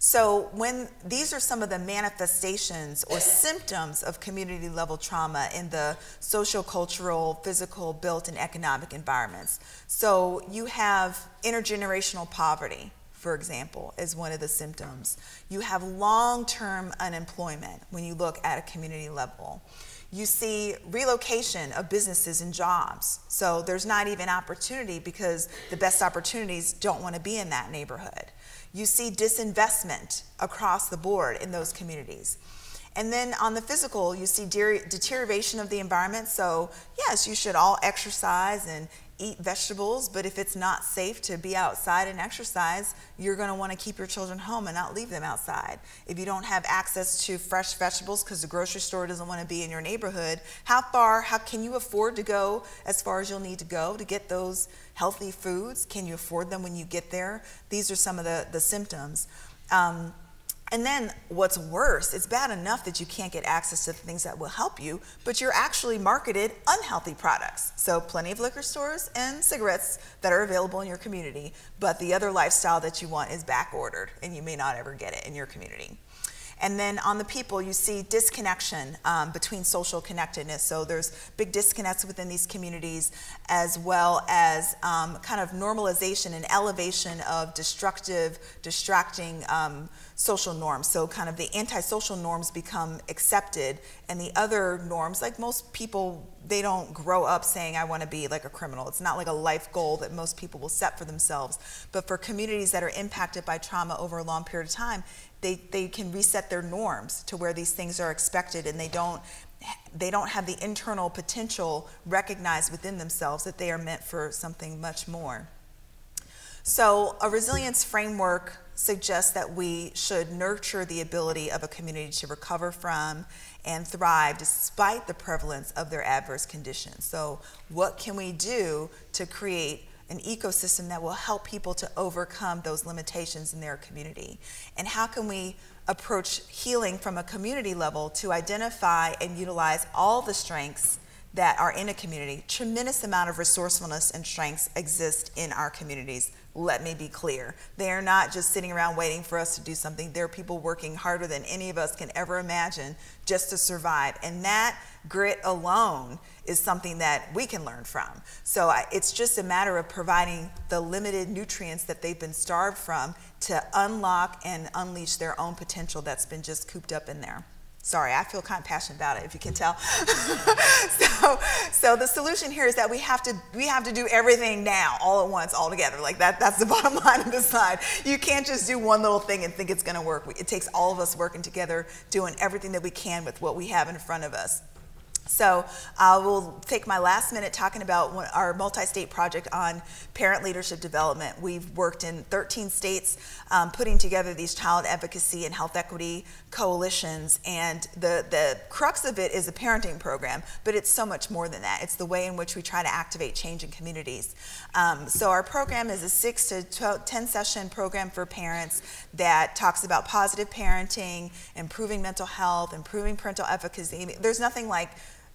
So when these are some of the manifestations or symptoms of community level trauma in the social, cultural, physical, built, and economic environments. So you have intergenerational poverty, for example, is one of the symptoms. You have long-term unemployment when you look at a community level. You see relocation of businesses and jobs. So there's not even opportunity because the best opportunities don't want to be in that neighborhood. You see disinvestment across the board in those communities. And then on the physical, you see deterioration of the environment. So yes, you should all exercise and eat vegetables, but if it's not safe to be outside and exercise, you're going to want to keep your children home and not leave them outside. If you don't have access to fresh vegetables because the grocery store doesn't want to be in your neighborhood, how can you afford to go as far as you'll need to go to get those healthy foods? Can you afford them when you get there? These are some of the symptoms. And then what's worse, it's bad enough that you can't get access to the things that will help you, but you're actually marketed unhealthy products. So plenty of liquor stores and cigarettes that are available in your community, but the other lifestyle that you want is back ordered and you may not ever get it in your community. And then on the people, you see disconnection between social connectedness. So there's big disconnects within these communities, as well as kind of normalization and elevation of destructive, distracting social norms. So kind of the antisocial norms become accepted, and the other norms, like most people, they don't grow up saying, I want to be like a criminal. It's not like a life goal that most people will set for themselves. But for communities that are impacted by trauma over a long period of time, they can reset their norms to where these things are expected, and they don't have the internal potential recognized within themselves that they are meant for something much more. So a resilience framework suggests that we should nurture the ability of a community to recover from and thrive despite the prevalence of their adverse conditions. So what can we do to create an ecosystem that will help people to overcome those limitations in their community? And how can we approach healing from a community level to identify and utilize all the strengths that are in a community? Tremendous amount of resourcefulness and strengths exist in our communities. Let me be clear. They are not just sitting around waiting for us to do something. There are people working harder than any of us can ever imagine just to survive. And that grit alone is something that we can learn from. So it's just a matter of providing the limited nutrients that they've been starved from to unlock and unleash their own potential that's been just cooped up in there. Sorry, I feel kind of passionate about it, if you can tell. So the solution here is that we have to do everything now, all at once, all together. Like that's the bottom line of the slide. You can't just do one little thing and think it's going to work. It takes all of us working together, doing everything that we can with what we have in front of us. So I will take my last minute talking about our multi-state project on parent leadership development. We've worked in 13 states putting together these child advocacy and health equity coalitions, and the crux of it is a parenting program, but it's so much more than that. It's the way in which we try to activate change in communities. So our program is a 6 to 10 session program for parents that talks about positive parenting, improving mental health, improving parental efficacy. I mean, there's nothing like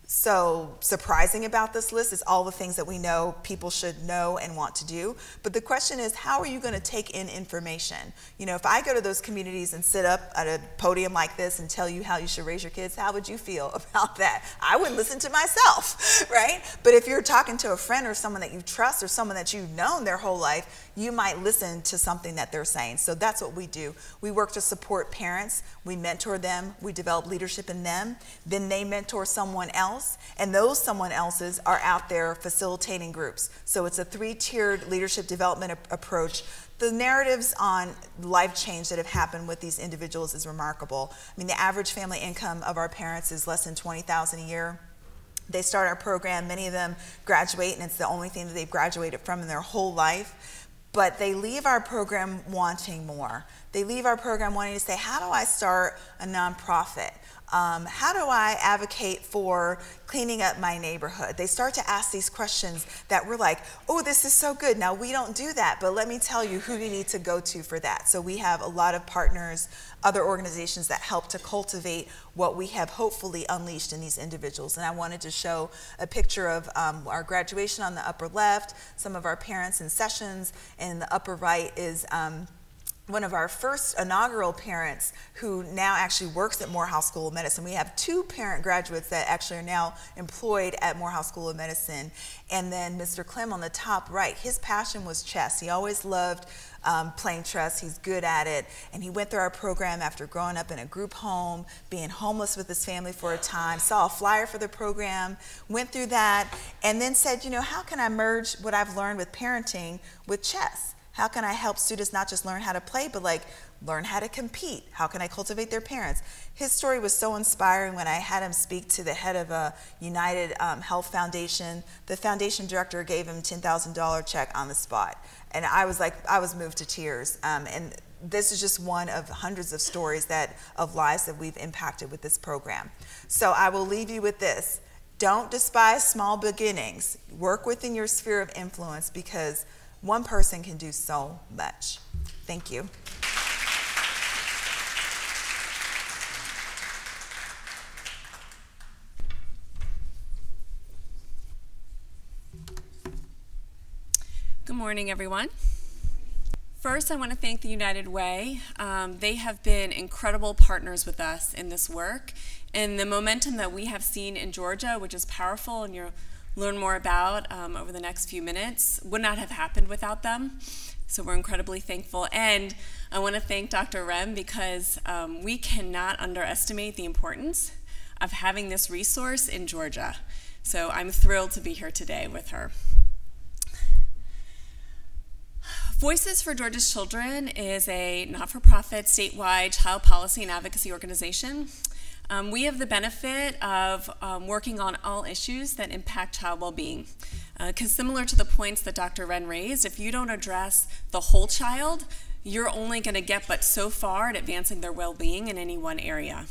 so surprising about this list. Is all the things that we know people should know and want to do. But the question is, how are you going to take in information? You know, if I go to those communities and sit up at a podium like this and tell you how you should raise your kids, how would you feel about that? I would listen to myself, right? But if you're talking to a friend or someone that you trust or someone that you've known their whole life, you might listen to something that they're saying. So that's what we do. We work to support parents. We mentor them. We develop leadership in them. Then they mentor someone else. And those someone else's are out there facilitating groups. So it's a three-tiered leadership development approach. The narratives on life change that have happened with these individuals is remarkable. I mean, the average family income of our parents is less than $20,000 a year. They start our program, many of them graduate, and it's the only thing that they've graduated from in their whole life. But they leave our program wanting more. They leave our program wanting to say, how do I start a nonprofit? How do I advocate for cleaning up my neighborhood? They start to ask these questions that we're like, oh, this is so good. Now, we don't do that, but let me tell you who you need to go to for that. So we have a lot of partners, other organizations that help to cultivate what we have hopefully unleashed in these individuals. And I wanted to show a picture of our graduation on the upper left, some of our parents in sessions, and in the upper right is one of our first inaugural parents who now actually works at Morehouse School of Medicine. We have two parent graduates that actually are now employed at Morehouse School of Medicine. And then Mr. Clem on the top right, his passion was chess. He always loved playing chess. He's good at it. And he went through our program after growing up in a group home, being homeless with his family for a time, saw a flyer for the program, went through that, and then said, you know, how can I merge what I've learned with parenting with chess? How can I help students not just learn how to play, but like learn how to compete? How can I cultivate their parents? His story was so inspiring when I had him speak to the head of a United Health Foundation. The foundation director gave him $10,000 check on the spot. And I was like, I was moved to tears. And this is just one of hundreds of stories that, of lives that we've impacted with this program. So I will leave you with this. Don't despise small beginnings. Work within your sphere of influence, because one person can do so much. Thank you. Good morning, everyone. First, I want to thank the United Way. They have been incredible partners with us in this work, and the momentum that we have seen in Georgia, which is powerful, and you're learn more about over the next few minutes, would not have happened without them. So we're incredibly thankful. And I want to thank Dr. Wrenn, because we cannot underestimate the importance of having this resource in Georgia. So I'm thrilled to be here today with her. Voices for Georgia's Children is a not-for-profit statewide child policy and advocacy organization. We have the benefit of working on all issues that impact child well-being. Because similar to the points that Dr. Wrenn raised, if you don't address the whole child, you're only going to get but so far at advancing their well-being in any one area.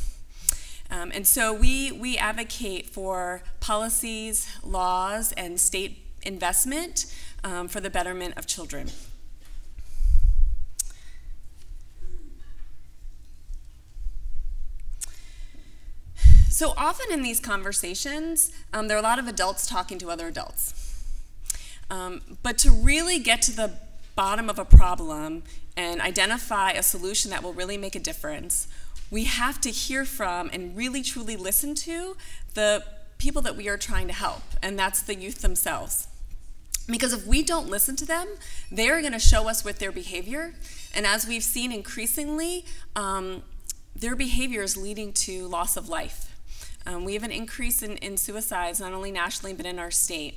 And so we advocate for policies, laws, and state investment for the betterment of children. So often in these conversations, there are a lot of adults talking to other adults. But to really get to the bottom of a problem and identify a solution that will really make a difference, we have to hear from and really truly listen to the people that we are trying to help, and that's the youth themselves. Because if we don't listen to them, they're going to show us with their behavior, and as we've seen increasingly, their behavior is leading to loss of life. We have an increase in suicides, not only nationally, but in our state.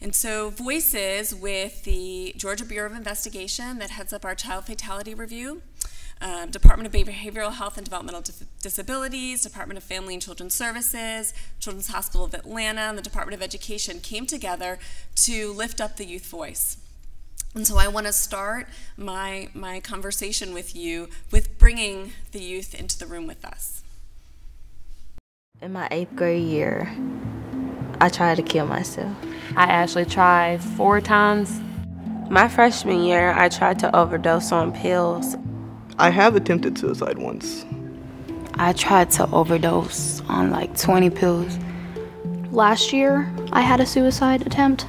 And so Voices, with the Georgia Bureau of Investigation that heads up our child fatality review, Department of Behavioral Health and Developmental Disabilities, Department of Family and Children's Services, Children's Hospital of Atlanta, and the Department of Education came together to lift up the youth voice. And so I want to start my conversation with you with bringing the youth into the room with us. In my 8th grade year, I tried to kill myself. I actually tried 4 times. My freshman year, I tried to overdose on pills. I have attempted suicide once. I tried to overdose on like 20 pills. Last year, I had a suicide attempt.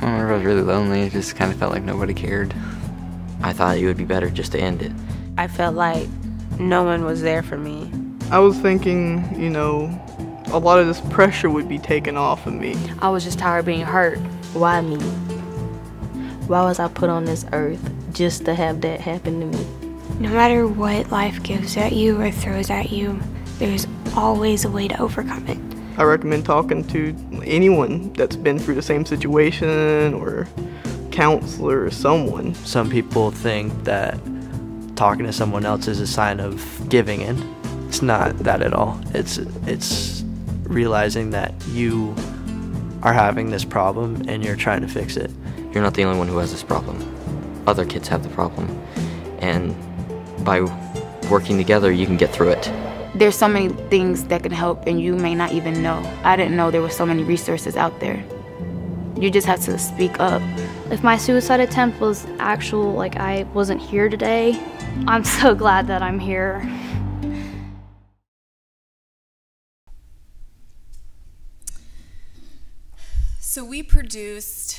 I remember I was really lonely. It just kind of felt like nobody cared. I thought it would be better just to end it. I felt like no one was there for me. I was thinking, you know, a lot of this pressure would be taken off of me. I was just tired of being hurt. Why me? Why was I put on this earth just to have that happen to me? No matter what life gives at you or throws at you, there's always a way to overcome it. I recommend talking to anyone that's been through the same situation, or counselor, or someone. Some people think that talking to someone else is a sign of giving in. It's not that at all. It's realizing that you are having this problem and you're trying to fix it. You're not the only one who has this problem. Other kids have the problem. And by working together, you can get through it. There's so many things that can help and you may not even know. I didn't know there were so many resources out there. You just have to speak up. If my suicide attempt was actual, like I wasn't here today, I'm so glad that I'm here. So we produced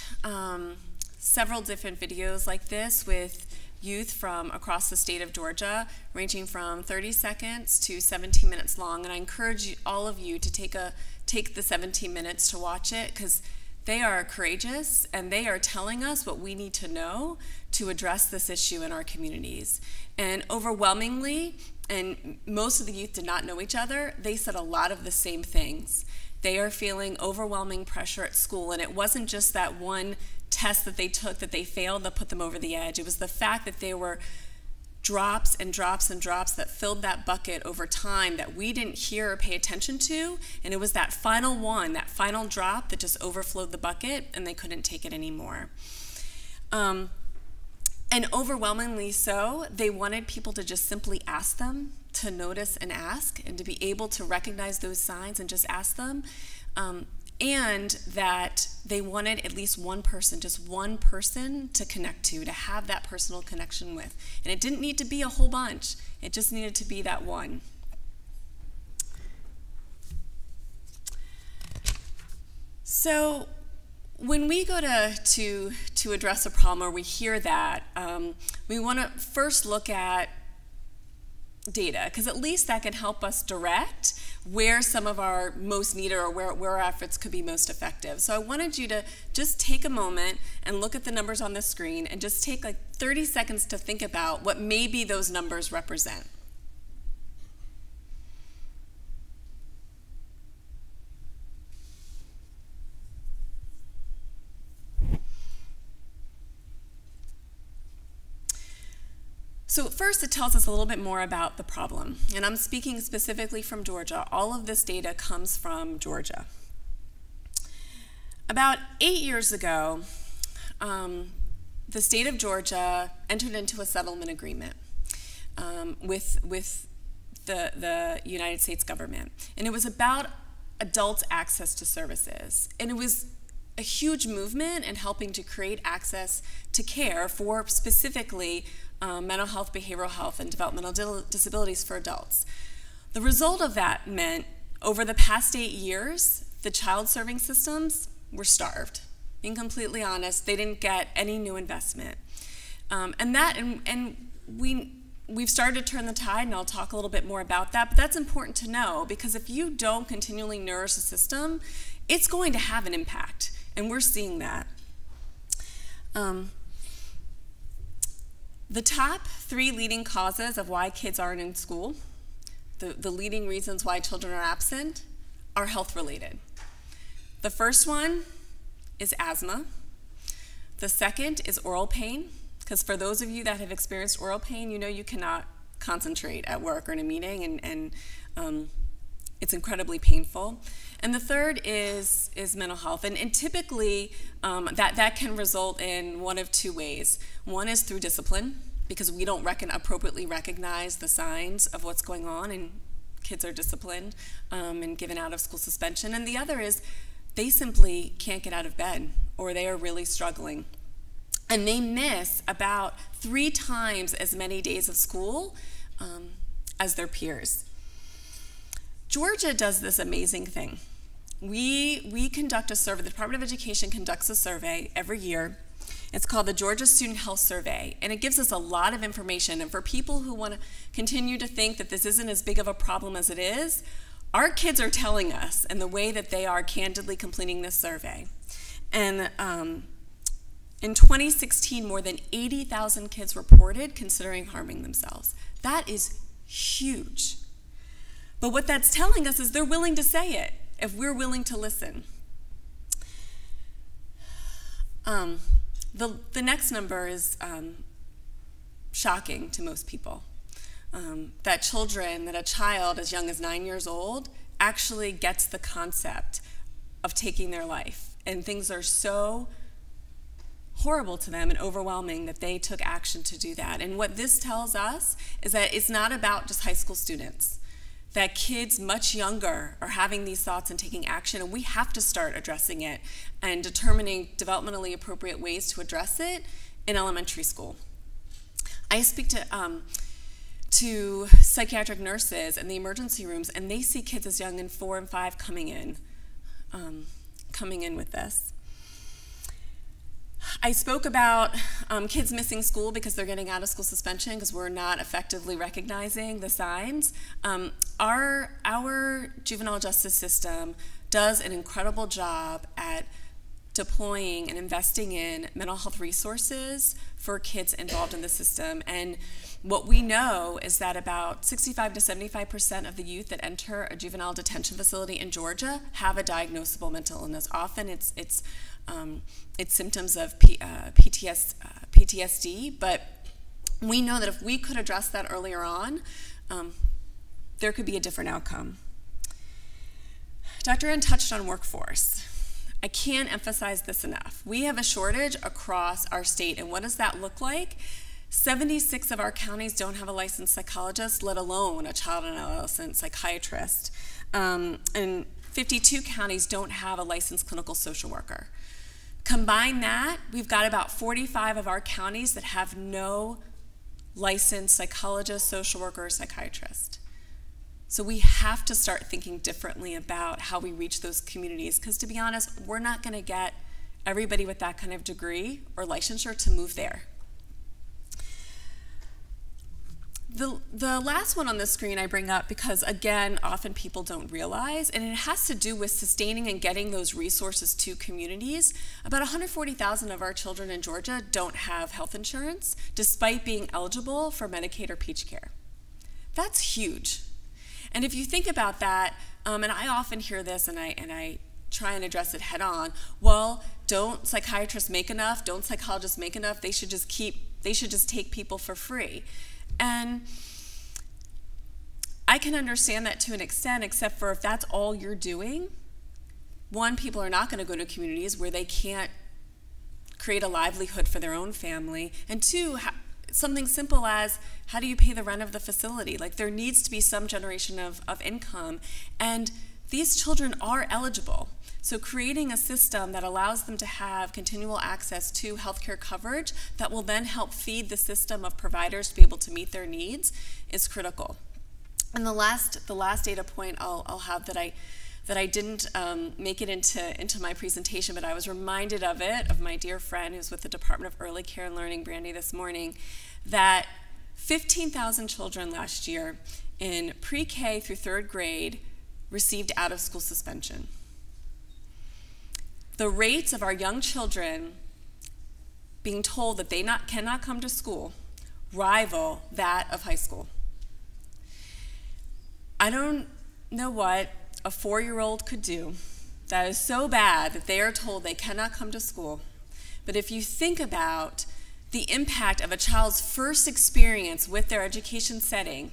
several different videos like this with youth from across the state of Georgia, ranging from 30 seconds to 17 minutes long. And I encourage you, all of you, to take the 17 minutes to watch it, because they are courageous and they are telling us what we need to know to address this issue in our communities. And overwhelmingly, and most of the youth did not know each other, they said a lot of the same things. They are feeling overwhelming pressure at school, and it wasn't just that one test that they took that they failed that put them over the edge. It was the fact that there were drops and drops and drops that filled that bucket over time that we didn't hear or pay attention to, and it was that final one, that final drop that just overflowed the bucket, and they couldn't take it anymore. And overwhelmingly so, they wanted people to just simply ask them, to notice and ask, and to be able to recognize those signs and just ask them. And that they wanted at least one person, just one person to connect to have that personal connection with. And it didn't need to be a whole bunch. It just needed to be that one. So when we go to address a problem or we hear that, we want to first look at data, because at least that can help us direct where some of our most needed or where our efforts could be most effective. So I wanted you to just take a moment and look at the numbers on the screen and just take like 30 seconds to think about what maybe those numbers represent. So first, it tells us a little bit more about the problem. And I'm speaking specifically from Georgia. All of this data comes from Georgia. About 8 years ago, the state of Georgia entered into a settlement agreement with the United States government. And it was about adults' access to services. And it was a huge movement in helping to create access to care for specifically mental health, behavioral health, and developmental disabilities for adults. The result of that meant over the past 8 years, the child serving systems were starved. Being completely honest, they didn't get any new investment. And we've started to turn the tide, and I'll talk a little bit more about that, but that's important to know, because if you don't continually nourish the system, it's going to have an impact, and we're seeing that. The top three leading causes of why kids aren't in school, the leading reasons why children are absent, are health-related. The first one is asthma. The second is oral pain, because for those of you that have experienced oral pain, you know you cannot concentrate at work or in a meeting, and it's incredibly painful. And the third is mental health. And typically, that can result in one of two ways. One is through discipline, because we don't appropriately recognize the signs of what's going on, and kids are disciplined and given out-of-school suspension. And the other is they simply can't get out of bed, or they are really struggling. And they miss about 3 times as many days of school as their peers. Georgia does this amazing thing. We conduct a survey. The Department of Education conducts a survey every year. It's called the Georgia Student Health Survey, and it gives us a lot of information. And for people who want to continue to think that this isn't as big of a problem as it is, our kids are telling us, and the way that they are candidly completing this survey. And in 2016, more than 80,000 kids reported considering harming themselves. That is huge. But what that's telling us is they're willing to say it, if we're willing to listen. The next number is shocking to most people. That a child as young as 9 years old actually gets the concept of taking their life. And things are so horrible to them and overwhelming that they took action to do that. And what this tells us is that it's not about just high school students, that kids much younger are having these thoughts and taking action, and we have to start addressing it and determining developmentally appropriate ways to address it in elementary school. I speak to psychiatric nurses in the emergency rooms, and they see kids as young as 4 and 5 coming in with this. I spoke about kids missing school because they're getting out of school suspension because we're not effectively recognizing the signs. Our juvenile justice system does an incredible job at deploying and investing in mental health resources for kids involved in the system. And what we know is that about 65% to 75% of the youth that enter a juvenile detention facility in Georgia have a diagnosable mental illness. Often it's symptoms of PTSD, but we know that if we could address that earlier on, there could be a different outcome. Dr. Wrenn touched on workforce. I can't emphasize this enough. We have a shortage across our state, and what does that look like? 76 of our counties don't have a licensed psychologist, let alone a child and adolescent psychiatrist. And 52 counties don't have a licensed clinical social worker. Combine that, we've got about 45 of our counties that have no licensed psychologist, social worker, or psychiatrist. So we have to start thinking differently about how we reach those communities, because to be honest, we're not going to get everybody with that kind of degree or licensure to move there. The last one on the screen I bring up because, again, often people don't realize, and it has to do with sustaining and getting those resources to communities. About 140,000 of our children in Georgia don't have health insurance, despite being eligible for Medicaid or Peach Care. That's huge. And if you think about that, and I often hear this, and I try and address it head on, well, don't psychiatrists make enough? Don't psychologists make enough? They should just take people for free. And I can understand that to an extent, except for if that's all you're doing, one, people are not going to go to communities where they can't create a livelihood for their own family, and two, something simple as how do you pay the rent of the facility? Like, there needs to be some generation of income, and these children are eligible. So creating a system that allows them to have continual access to healthcare coverage that will then help feed the system of providers to be able to meet their needs is critical. And the last data point I'll have that I didn't make it into my presentation, but I was reminded of it, of my dear friend who's with the Department of Early Care and Learning, Brandy, this morning, that 15,000 children last year in pre-K through third grade received out-of-school suspension. The rates of our young children being told that they cannot come to school rival that of high school. I don't know what a 4-year-old could do that is so bad that they are told they cannot come to school. But if you think about the impact of a child's first experience with their education setting,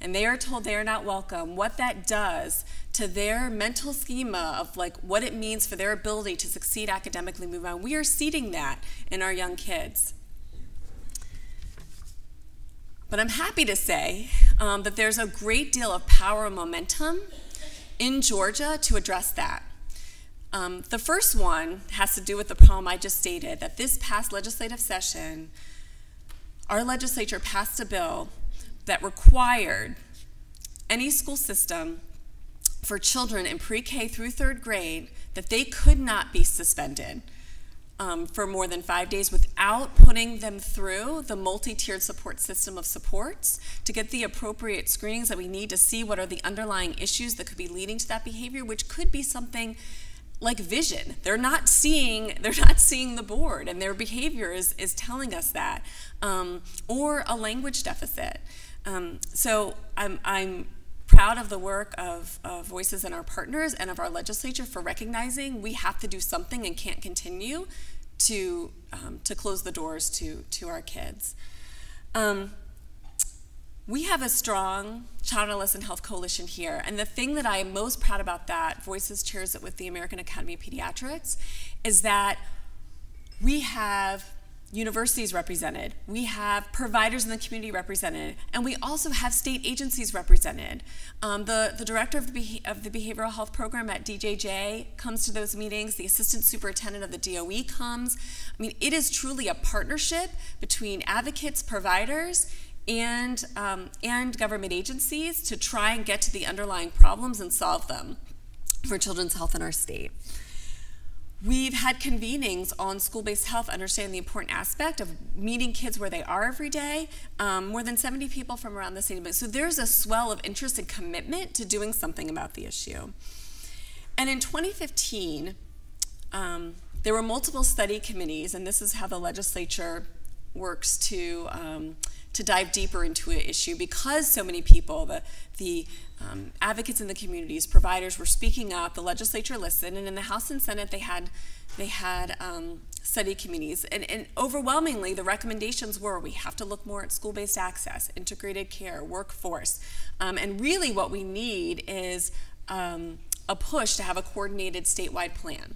and they are told they are not welcome, what that does to their mental schema of like what it means for their ability to succeed academically, move on, we are seeding that in our young kids. But I'm happy to say that there's a great deal of power and momentum in Georgia to address that. The first one has to do with the problem I just stated, that this past legislative session, our legislature passed a bill that required any school system for children in pre-K through third grade that they could not be suspended for more than 5 days without putting them through the multi-tiered support system of supports to get the appropriate screenings that we need to see what are the underlying issues that could be leading to that behavior, which could be something like vision. They're not seeing the board, and their behavior is telling us that, or a language deficit. So I'm proud of the work of Voices and our partners and of our legislature for recognizing we have to do something and can't continue to close the doors to our kids. We have a strong child and adolescent health coalition here, and the thing that I am most proud about that, Voices chairs it with the American Academy of Pediatrics, is that we have universities represented, we have providers in the community represented, and we also have state agencies represented. The director of the behavioral health program at DJJ comes to those meetings, the assistant superintendent of the DOE comes. I mean, it is truly a partnership between advocates, providers, and government agencies to try and get to the underlying problems and solve them for children's health in our state. We've had convenings on school-based health, understanding the important aspect of meeting kids where they are every day. More than 70 people from around the city. So there's a swell of interest and commitment to doing something about the issue. And in 2015, there were multiple study committees, and this is how the legislature works to dive deeper into an issue, because so many people, the advocates in the communities, providers were speaking up. The legislature listened, and in the House and Senate, they had study committees, and overwhelmingly, the recommendations were: we have to look more at school-based access, integrated care, workforce, and really, what we need is a push to have a coordinated statewide plan.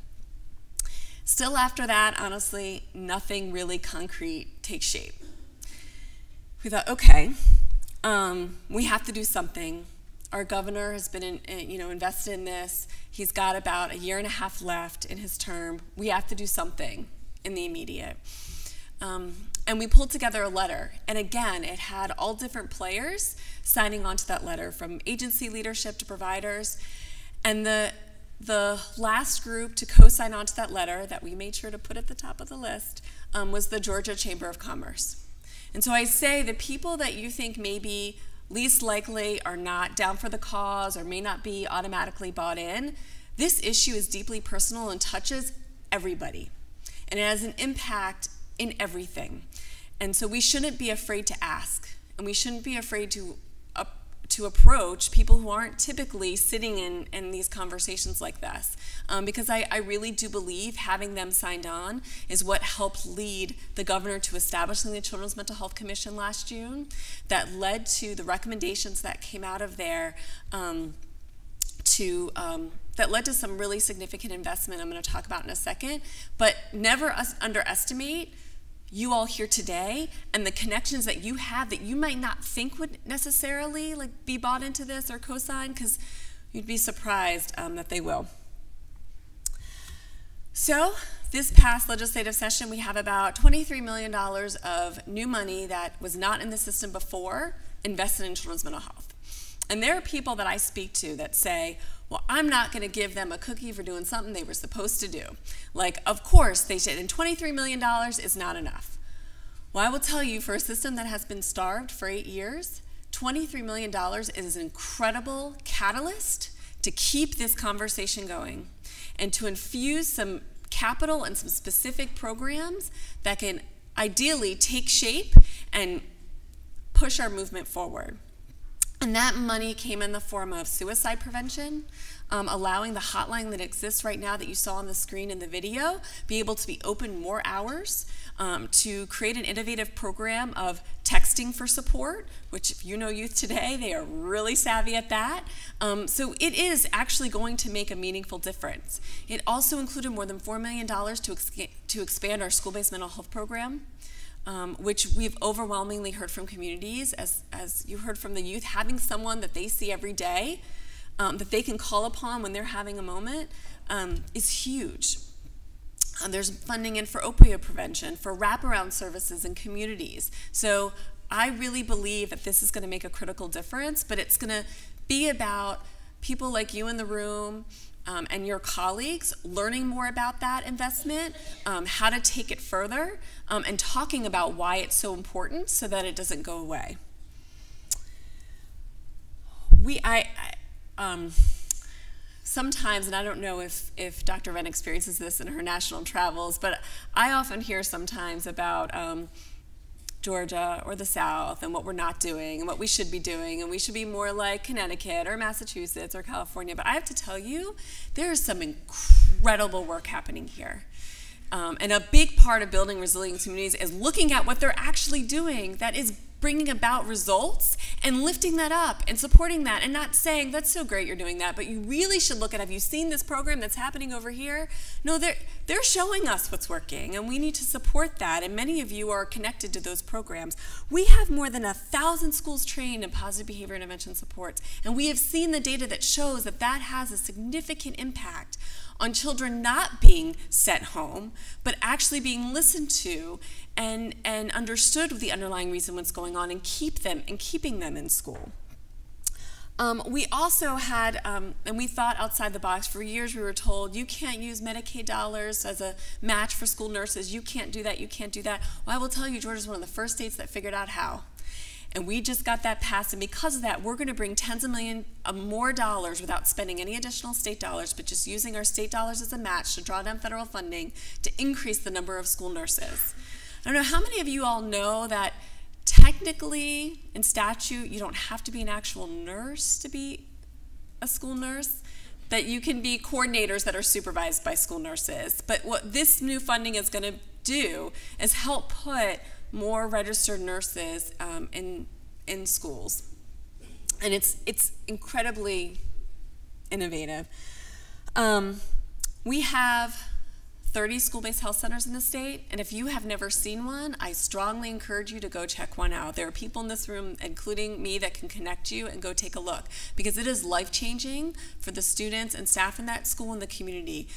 Still, after that, honestly, nothing really concrete takes shape. We thought, okay, we have to do something. Our governor has been, invested in this. He's got about a year and a half left in his term. We have to do something in the immediate. And we pulled together a letter. And again, it had all different players signing onto that letter, from agency leadership to providers. And the last group to co-sign onto that letter, that we made sure to put at the top of the list, was the Georgia Chamber of Commerce. And so I say the people that you think maybe least likely are not down for the cause or may not be automatically bought in, this issue is deeply personal and touches everybody. And it has an impact in everything. And so we shouldn't be afraid to ask, and we shouldn't be afraid to approach people who aren't typically sitting in these conversations like this. Because I really do believe having them signed on is what helped lead the governor to establishing the Children's Mental Health Commission last June, that led to the recommendations that came out of there that led to some really significant investment I'm going to talk about in a second. But never underestimate you all here today and the connections that you have that you might not think would necessarily be bought into this or co-signed, because you'd be surprised that they will. So this past legislative session, we have about $23 million of new money that was not in the system before invested in children's mental health. And there are people that I speak to that say, well, I'm not going to give them a cookie for doing something they were supposed to do. Like, of course they should, and $23 million is not enough. Well, I will tell you, for a system that has been starved for 8 years, $23 million is an incredible catalyst to keep this conversation going and to infuse some capital and some specific programs that can ideally take shape and push our movement forward. And that money came in the form of suicide prevention, allowing the hotline that exists right now that you saw on the screen in the video be able to be open more hours, to create an innovative program of texting for support, which, if you know youth today, they are really savvy at that. So it is actually going to make a meaningful difference. It also included more than $4 million to expand our school-based mental health program, which we've overwhelmingly heard from communities, as you heard from the youth, having someone that they see every day, that they can call upon when they're having a moment, is huge. There's funding in for opioid prevention, for wraparound services in communities. So I really believe that this is going to make a critical difference, but it's going to be about people like you in the room, and your colleagues learning more about that investment, how to take it further, and talking about why it's so important so that it doesn't go away. I sometimes, and I don't know if Dr. Wrenn experiences this in her national travels, but I often hear sometimes about Georgia or the South and what we're not doing and what we should be doing, and we should be more like Connecticut or Massachusetts or California. But I have to tell you, there is some incredible work happening here. And a big part of building resilient communities is looking at what they're actually doing that is bringing about results and lifting that up and supporting that, and not saying, that's so great you're doing that, but you really should look at, have you seen this program that's happening over here? No, they're showing us what's working, and we need to support that, and many of you are connected to those programs. We have more than 1,000 schools trained in positive behavior intervention supports, and we have seen the data that shows that that has a significant impact on children not being sent home, but actually being listened to and understood the underlying reason what's going on, and keeping them in school. We also had, and we thought outside the box. For years we were told, you can't use Medicaid dollars as a match for school nurses. You can't do that, you can't do that. Well, I will tell you, Georgia's one of the first states that figured out how. And we just got that passed, and because of that, we're going to bring tens of millions more dollars without spending any additional state dollars, but just using our state dollars as a match to draw down federal funding to increase the number of school nurses. I don't know how many of you all know that technically, in statute, you don't have to be an actual nurse to be a school nurse, that you can be coordinators that are supervised by school nurses. But what this new funding is going to do is help put more registered nurses in schools, and it's incredibly innovative. We have 30 school-based health centers in the state, and if you have never seen one, I strongly encourage you to go check one out. There are people in this room, including me, that can connect you and go take a look, because it is life-changing for the students and staff in that school and the community.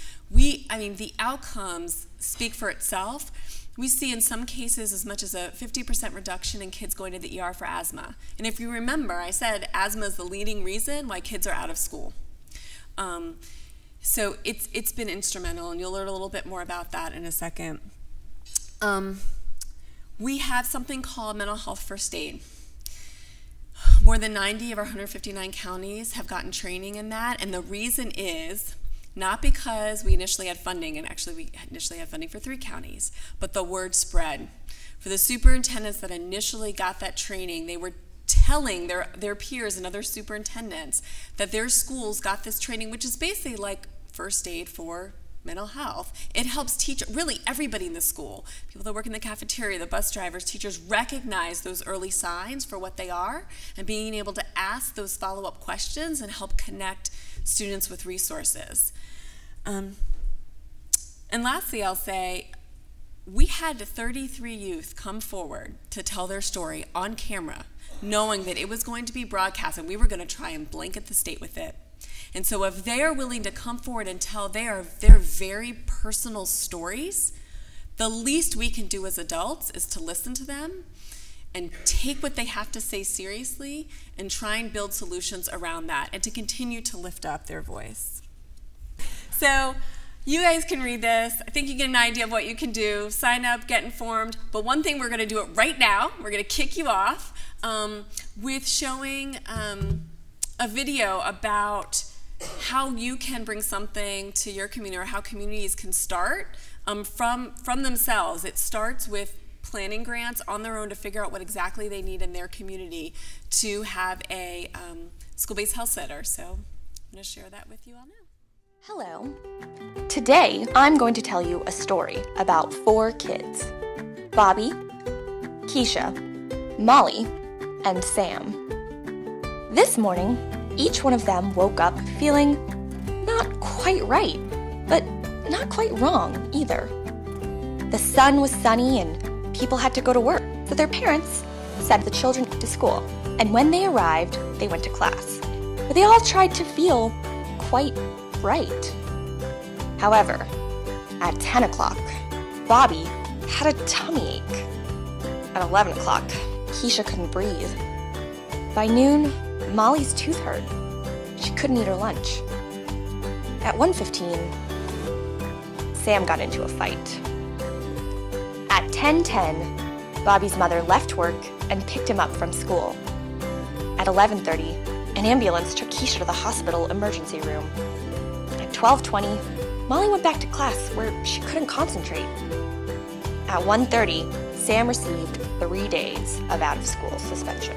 I mean, the outcomes speak for itself. We see in some cases as much as a 50% reduction in kids going to the ER for asthma. And if you remember, I said asthma is the leading reason why kids are out of school. So it's been instrumental, and you'll learn a little bit more about that in a second. We have something called mental health first aid. More than 90 of our 159 counties have gotten training in that, and the reason is not because we initially had funding, and actually we initially had funding for 3 counties, but the word spread. For the superintendents that initially got that training, they were telling their peers and other superintendents that their schools got this training, which is basically like first aid for mental health. It helps teach really everybody in the school. People that work in the cafeteria, the bus drivers, teachers recognize those early signs for what they are, and being able to ask those follow-up questions and help connect students with resources. And lastly, I'll say, we had 33 youth come forward to tell their story on camera, knowing that it was going to be broadcast and we were going to try and blanket the state with it. And so if they are willing to come forward and tell their very personal stories, the least we can do as adults is to listen to them and take what they have to say seriously and try and build solutions around that and to continue to lift up their voice. So you guys can read this. I think you get an idea of what you can do. Sign up, get informed. But one thing, we're going to do it right now. We're going to kick you off with showing a video about how you can bring something to your community, or how communities can start from themselves. It starts with planning grants on their own to figure out what exactly they need in their community to have a school-based health center. So I'm going to share that with you all now. Hello. Today, I'm going to tell you a story about 4 kids: Bobby, Keisha, Molly, and Sam. This morning, each one of them woke up feeling not quite right, but not quite wrong either. The sun was sunny and people had to go to work, so their parents sent the children to school, and when they arrived, they went to class. But they all tried to feel quite right. However, at 10 o'clock, Bobby had a tummy ache. At 11 o'clock, Keisha couldn't breathe. By noon, Molly's tooth hurt. She couldn't eat her lunch. At 1:15, Sam got into a fight. At 10:10, Bobby's mother left work and picked him up from school. At 11:30, an ambulance took Keisha to the hospital emergency room. At 12:20, Molly went back to class where she couldn't concentrate. At 1:30, Sam received 3 days of out-of-school suspension.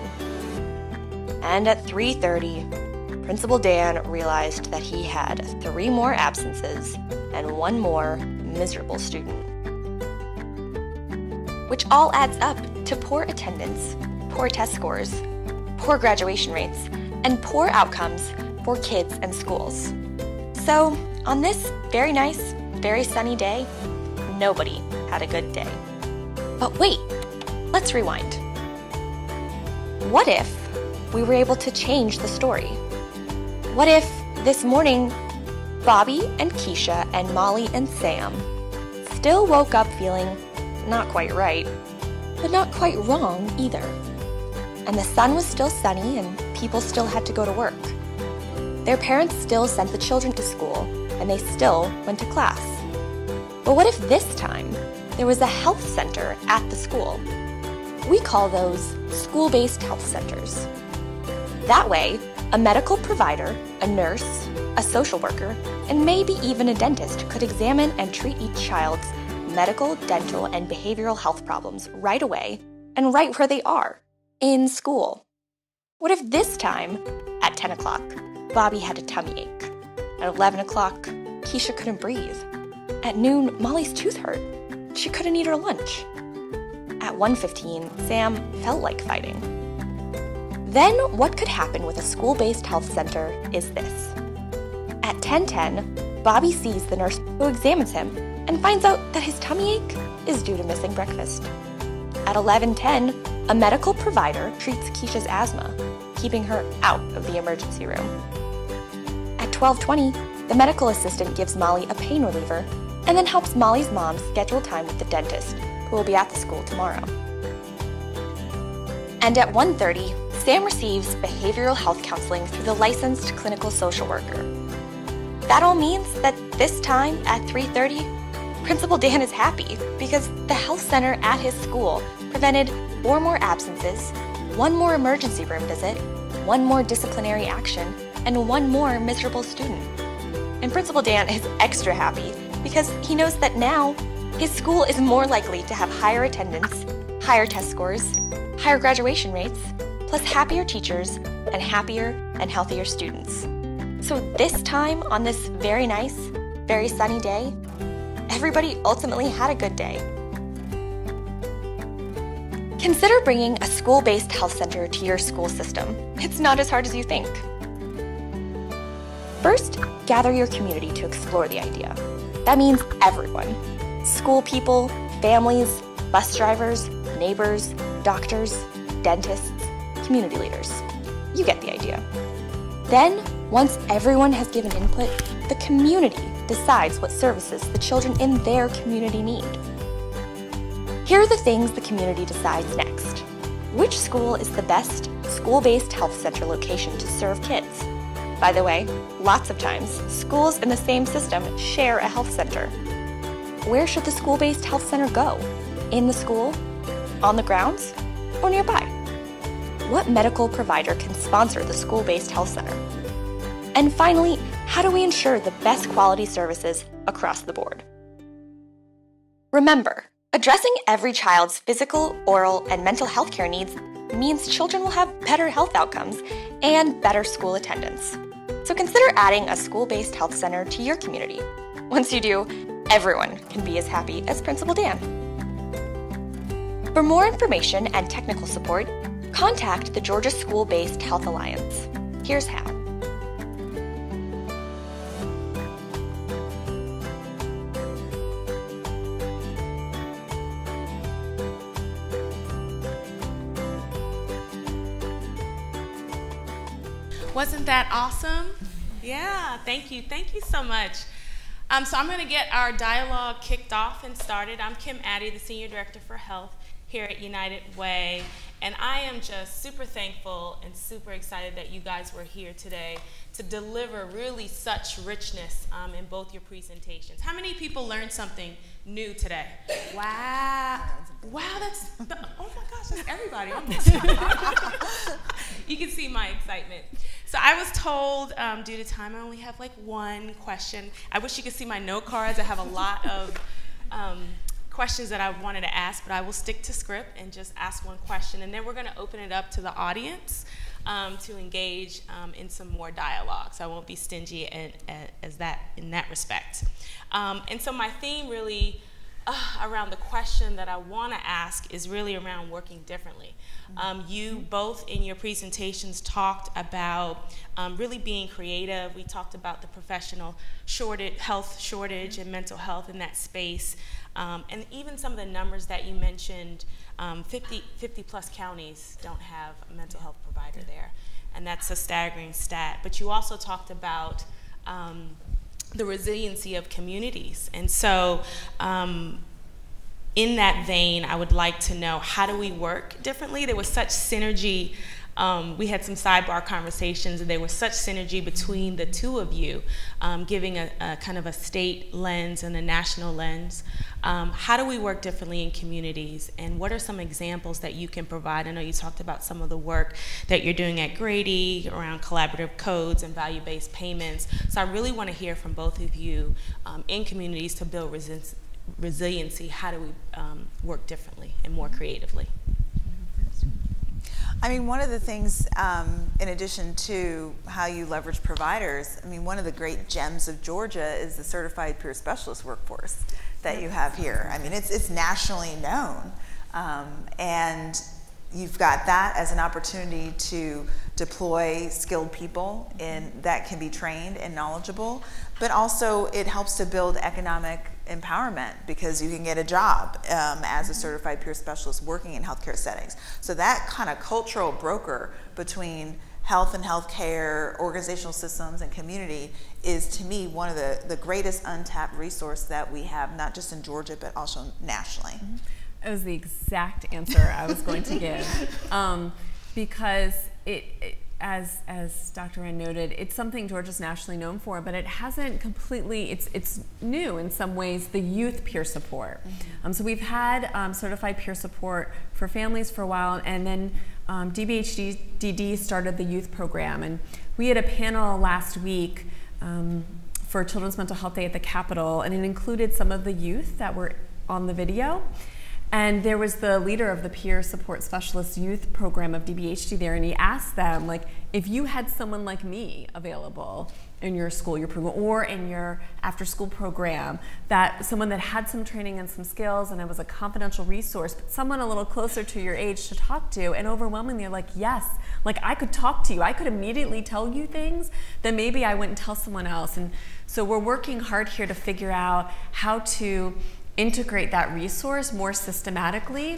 And at 3:30, Principal Dan realized that he had 3 more absences and 1 more miserable student, which all adds up to poor attendance, poor test scores, poor graduation rates, and poor outcomes for kids and schools. So on this very nice, very sunny day, nobody had a good day. But wait, let's rewind. What if we were able to change the story? What if this morning, Bobby and Keisha and Molly and Sam still woke up feeling not quite right, but not quite wrong either. And the sun was still sunny and people still had to go to work. Their parents still sent the children to school, and they still went to class. But what if this time there was a health center at the school? We call those school-based health centers. That way, a medical provider, a nurse, a social worker, and maybe even a dentist could examine and treat each child's medical, dental, and behavioral health problems right away and right where they are, in school. What if this time, at 10 o'clock, Bobby had a tummy ache? At 11 o'clock, Keisha couldn't breathe. At noon, Molly's tooth hurt. She couldn't eat her lunch. At 1:15, Sam felt like fighting. Then what could happen with a school-based health center is this. At 10:10, Bobby sees the nurse who examines him and finds out that his tummy ache is due to missing breakfast. At 11:10, a medical provider treats Keisha's asthma, keeping her out of the emergency room. At 12:20, the medical assistant gives Molly a pain reliever and then helps Molly's mom schedule time with the dentist, who will be at the school tomorrow. And at 1:30, Sam receives behavioral health counseling through the licensed clinical social worker. That all means that this time at 3:30, Principal Dan is happy because the health center at his school prevented 4 more absences, 1 more emergency room visit, 1 more disciplinary action, and 1 more miserable student. And Principal Dan is extra happy because he knows that now his school is more likely to have higher attendance, higher test scores, higher graduation rates, plus happier teachers and happier and healthier students. So this time on this very nice, very sunny day, everybody ultimately had a good day. Consider bringing a school-based health center to your school system. It's not as hard as you think. First, gather your community to explore the idea. That means everyone. School people, families, bus drivers, neighbors, doctors, dentists, community leaders. You get the idea. Then, once everyone has given input, the community decides what services the children in their community need. Here are the things the community decides next. Which school is the best school-based health center location to serve kids? By the way, lots of times, schools in the same system share a health center. Where should the school-based health center go? In the school? On the grounds? Or nearby? What medical provider can sponsor the school-based health center? And finally, how do we ensure the best quality services across the board? Remember, addressing every child's physical, oral, and mental health care needs means children will have better health outcomes and better school attendance. So consider adding a school-based health center to your community. Once you do, everyone can be as happy as Principal Dan. For more information and technical support, contact the Georgia School-Based Health Alliance. Here's how. Wasn't that awesome? Yeah, thank you. Thank you so much. So I'm going to get our dialogue kicked off and started. I'm Kim Addy, the Senior Director for Health here at United Way, and I am just super thankful and super excited that you guys were here today to deliver really such richness in both your presentations. How many people learned something new today? Wow. Wow, that's, oh my gosh, that's everybody. You can see my excitement. So I was told, due to time, I only have like one question. I wish you could see my note cards. I have a lot of questions that I wanted to ask, but I will stick to script and just ask one question, and then we're going to open it up to the audience to engage in some more dialogue. So I won't be stingy in that respect. And so my theme really around the question that I want to ask is really around working differently. You both in your presentations talked about really being creative. We talked about the professional shortage, health shortage and mental health in that space. And even some of the numbers that you mentioned, 50-plus counties don't have a mental health provider there, and that's a staggering stat. But you also talked about the resiliency of communities. And so in that vein, I would like to know, how do we work differently? There was such synergy we had some sidebar conversations, and there was such synergy between the two of you, giving a kind of a state lens and a national lens. How do we work differently in communities, and what are some examples that you can provide? I know you talked about some of the work that you're doing at Grady around collaborative codes and value-based payments. So I really want to hear from both of you in communities to build resiliency. How do we work differently and more creatively? I mean, one of the things, in addition to how you leverage providers, I mean, one of the great gems of Georgia is the certified peer specialist workforce that you have here. I mean, it's nationally known. And you've got that as an opportunity to deploy skilled people in, that can be trained and knowledgeable, but also it helps to build economic empowerment because you can get a job as a certified peer specialist working in healthcare settings. So that kind of cultural broker between health and healthcare, organizational systems, and community is, to me, one of the greatest untapped resource that we have, not just in Georgia, but also nationally. That was the exact answer I was going to give. Because as Dr. Wrenn noted, it's something Georgia's nationally known for, but it hasn't completely, it's new in some ways, the youth peer support. So we've had certified peer support for families for a while, and then DBHDD started the youth program. And we had a panel last week for Children's Mental Health Day at the Capitol, and it included some of the youth that were on the video. And there was the leader of the Peer Support Specialist Youth Program of DBHD there, and he asked them, like, if you had someone like me available in your school, your program, or in your after-school program, that someone that had some training and some skills, and it was a confidential resource, but someone a little closer to your age to talk to, and overwhelmingly, they're like, yes, like, I could talk to you. I could immediately tell you things that maybe I wouldn't tell someone else. And so we're working hard here to figure out how to integrate that resource more systematically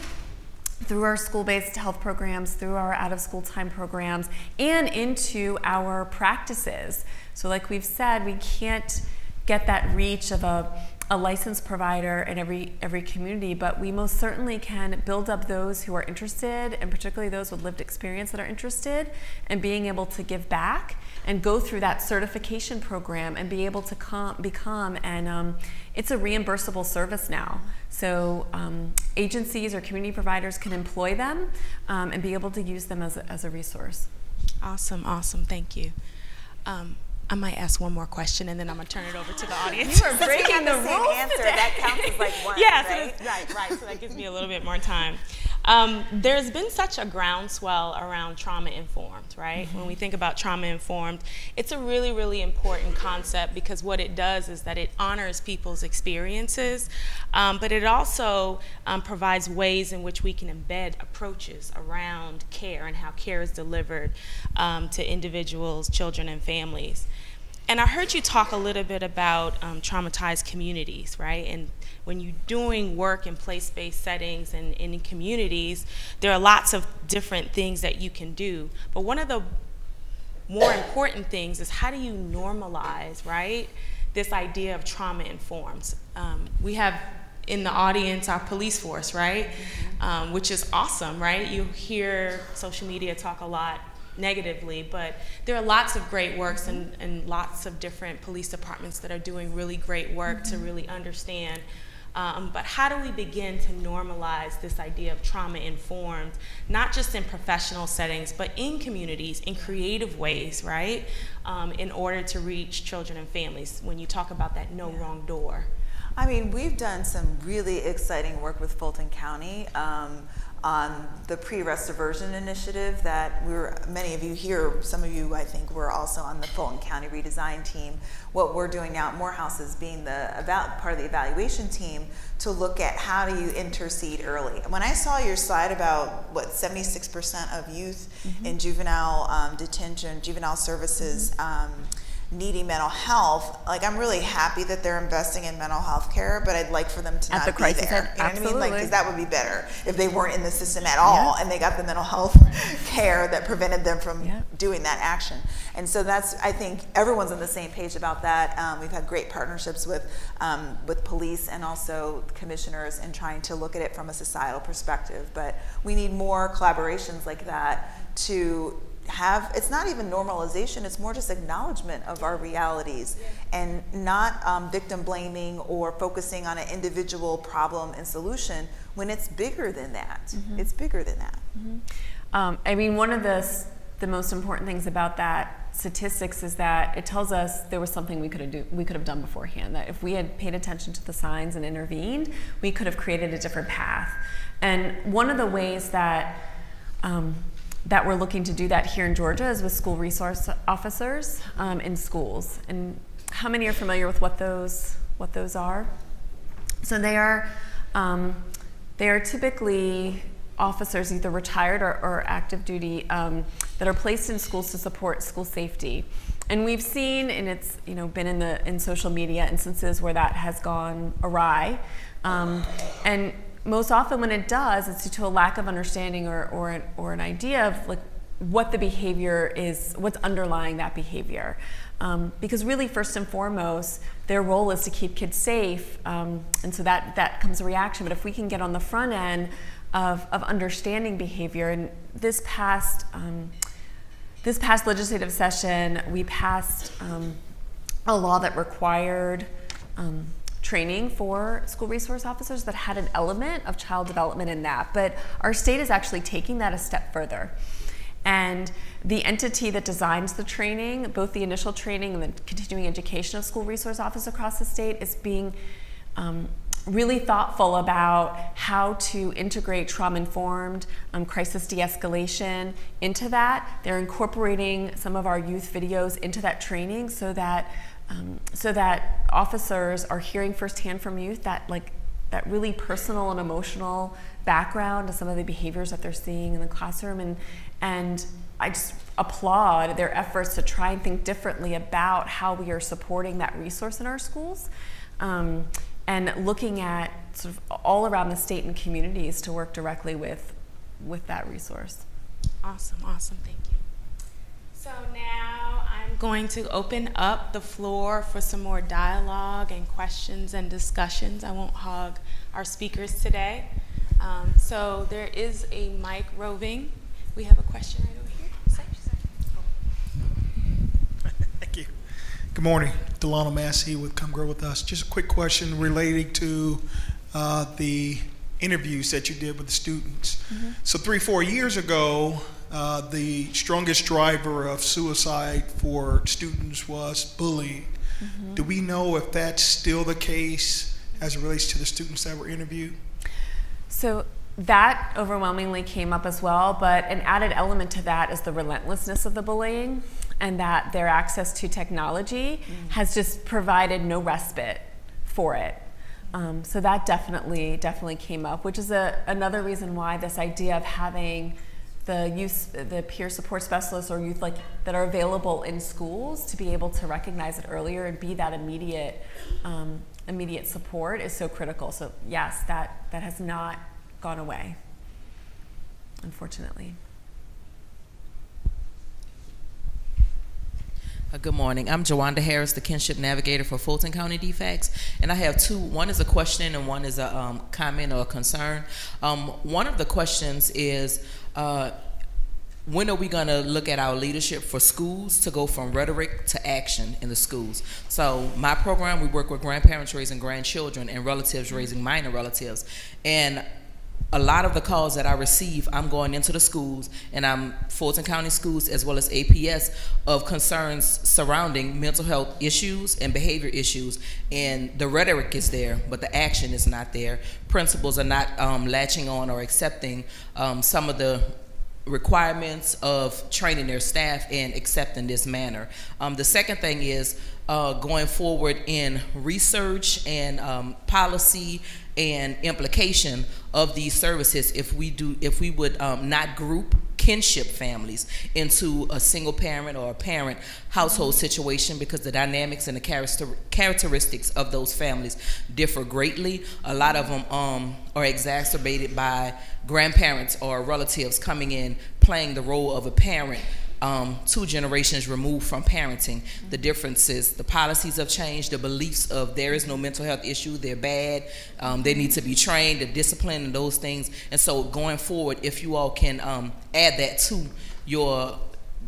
through our school-based health programs, through our out-of-school time programs, and into our practices. So like we've said, we can't get that reach of a licensed provider in every community, but we most certainly can build up those who are interested, and particularly those with lived experience that are interested, and being able to give back and go through that certification program and be able to become, and it's a reimbursable service now. So agencies or community providers can employ them and be able to use them as a resource. Awesome, awesome, thank you. I might ask one more question, and then I'm going to turn it over to the audience. You are breaking the rules today. That counts as like one, yeah, right? So right, so that gives me a little bit more time. There's been such a groundswell around trauma-informed, right? When we think about trauma-informed, it's a really, really important concept because what it does is that it honors people's experiences, but it also provides ways in which we can embed approaches around care and how care is delivered to individuals, children, and families. And I heard you talk a little bit about traumatized communities, right? And when you're doing work in place-based settings and in communities, there are lots of different things that you can do. But one of the more important things is how do you normalize, right, this idea of trauma-informed? We have in the audience our police force, right, which is awesome, right? You hear social media talk a lot negatively, but there are lots of great works and lots of different police departments that are doing really great work to really understand. But how do we begin to normalize this idea of trauma-informed, not just in professional settings, but in communities, in creative ways, right, in order to reach children and families when you talk about that no wrong door? I mean, we've done some really exciting work with Fulton County on the pre-arrest diversion initiative that we were, many of you here, some of you I think were also on the Fulton County redesign team. What we're doing now at Morehouse is being part of the evaluation team to look at how do you intercede early. When I saw your slide about what 76% of youth in juvenile detention, juvenile services needing mental health, like I'm really happy that they're investing in mental health care, but I'd like for them to not be there. You know what I mean? Like, 'cause that would be better if they weren't in the system at all and they got the mental health care that prevented them from doing that action. And so that's, I think everyone's on the same page about that. We've had great partnerships with police and also commissioners and trying to look at it from a societal perspective, but we need more collaborations like that to have, it's not even normalization, it's more just acknowledgement of our realities, and not victim blaming or focusing on an individual problem and solution when it's bigger than that. Mm-hmm. It's bigger than that. Mm-hmm. I mean, one of the most important things about that statistics is that it tells us there was something we could have done beforehand, that if we had paid attention to the signs and intervened, we could have created a different path. And one of the ways that that we're looking to do that here in Georgia is with school resource officers in schools. And how many are familiar with what those are? So they are typically officers, either retired or active duty, that are placed in schools to support school safety. And we've seen, and it's been in social media, instances where that has gone awry, and most often when it does, it's due to a lack of understanding or an idea of like what the behavior is, what's underlying that behavior. Because really, first and foremost, their role is to keep kids safe, and so that comes a reaction. But if we can get on the front end of understanding behavior, and this past legislative session, we passed a law that required training for school resource officers that had an element of child development in that. But our state is actually taking that a step further. And the entity that designs the training, both the initial training and the continuing education of school resource officers across the state, is being really thoughtful about how to integrate trauma-informed crisis de-escalation into that. They're incorporating some of our youth videos into that training so that officers are hearing firsthand from youth that really personal and emotional background to some of the behaviors that they're seeing in the classroom. And I just applaud their efforts to try and think differently about how we are supporting that resource in our schools, and looking at sort of all around the state and communities to work directly with that resource. Awesome, thank you. So now I'm going to open up the floor for some more dialogue and questions and discussions. I won't hog our speakers today. So there is a mic roving. We have a question right over here. Sorry. Thank you. Good morning. Delano Massey with Come Grow With Us. Just a quick question relating to the interviews that you did with the students. Mm-hmm. So 3-4 years ago, the strongest driver of suicide for students was bullying. Mm-hmm. Do we know if that's still the case as it relates to the students that were interviewed? So that overwhelmingly came up as well, but an added element to that is the relentlessness of the bullying, and that their access to technology has just provided no respite for it. So that definitely came up, which is another reason why this idea of having the peer support specialists or youth that are available in schools to be able to recognize it earlier and be that immediate support is so critical. So yes, that has not gone away, unfortunately. Good morning. I'm Jawanda Harris, the Kinship Navigator for Fulton County DFACS, and I have two. One is a question and one is a comment or a concern. One of the questions is, when are we going to look at our leadership for schools to go from rhetoric to action in the schools? So my program, we work with grandparents raising grandchildren and relatives raising minor relatives. And a lot of the calls that I receive, I'm going into the schools, and I'm Fulton County schools as well as APS, of concerns surrounding mental health issues and behavior issues, and the rhetoric is there, but the action is not there. Principals are not latching on or accepting some of the requirements of training their staff and accepting this manner. The second thing is going forward in research and policy and implication of these services, if we would not group kinship families into a single parent or a parent household situation, because the dynamics and the characteristics of those families differ greatly. A lot of them are exacerbated by grandparents or relatives coming in, playing the role of a parent, 2 generations removed from parenting. The differences, the policies have changed, the beliefs of there is no mental health issue, they're bad, they need to be trained, the discipline and those things. And so going forward, if you all can add that to your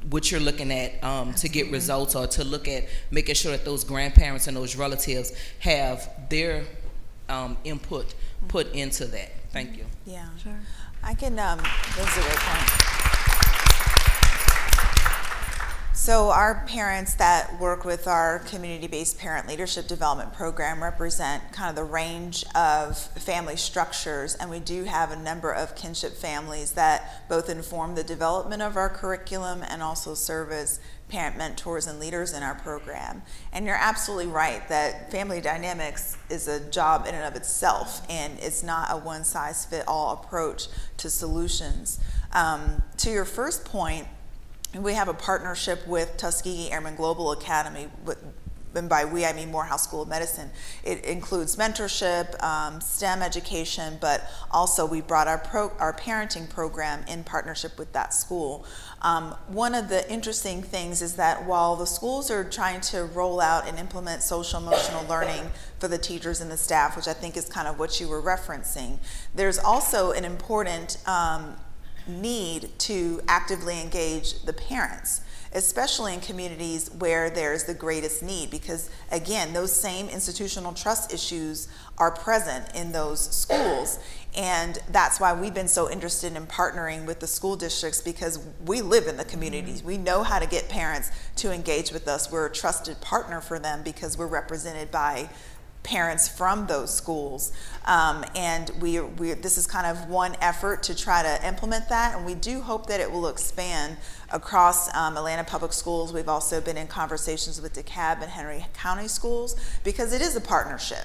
what you're looking at to get results, or to look at making sure that those grandparents and those relatives have their input put into that. Thank you. Yeah, sure. I can, that's a great point. So our parents that work with our community-based parent leadership development program represent kind of the range of family structures, and we do have a number of kinship families that both inform the development of our curriculum and also serve as parent mentors and leaders in our program. And you're absolutely right that family dynamics is a job in and of itself, and it's not a one-size-fits-all approach to solutions. To your first point, we have a partnership with Tuskegee Airmen Global Academy, and by we, I mean Morehouse School of Medicine. It includes mentorship, STEM education, but also we brought our parenting program in partnership with that school. One of the interesting things is that while the schools are trying to roll out and implement social emotional learning for the teachers and the staff, which I think is kind of what you were referencing, there's also an important need to actively engage the parents, especially in communities where there's the greatest need, because again, those same institutional trust issues are present in those schools. And that's why we've been so interested in partnering with the school districts, because we live in the communities. Mm-hmm. We know how to get parents to engage with us. We're a trusted partner for them because we're represented by parents from those schools, and this is kind of one effort to try to implement that, and we do hope that it will expand across Atlanta Public Schools. We've also been in conversations with DeKalb and Henry County Schools, because it is a partnership.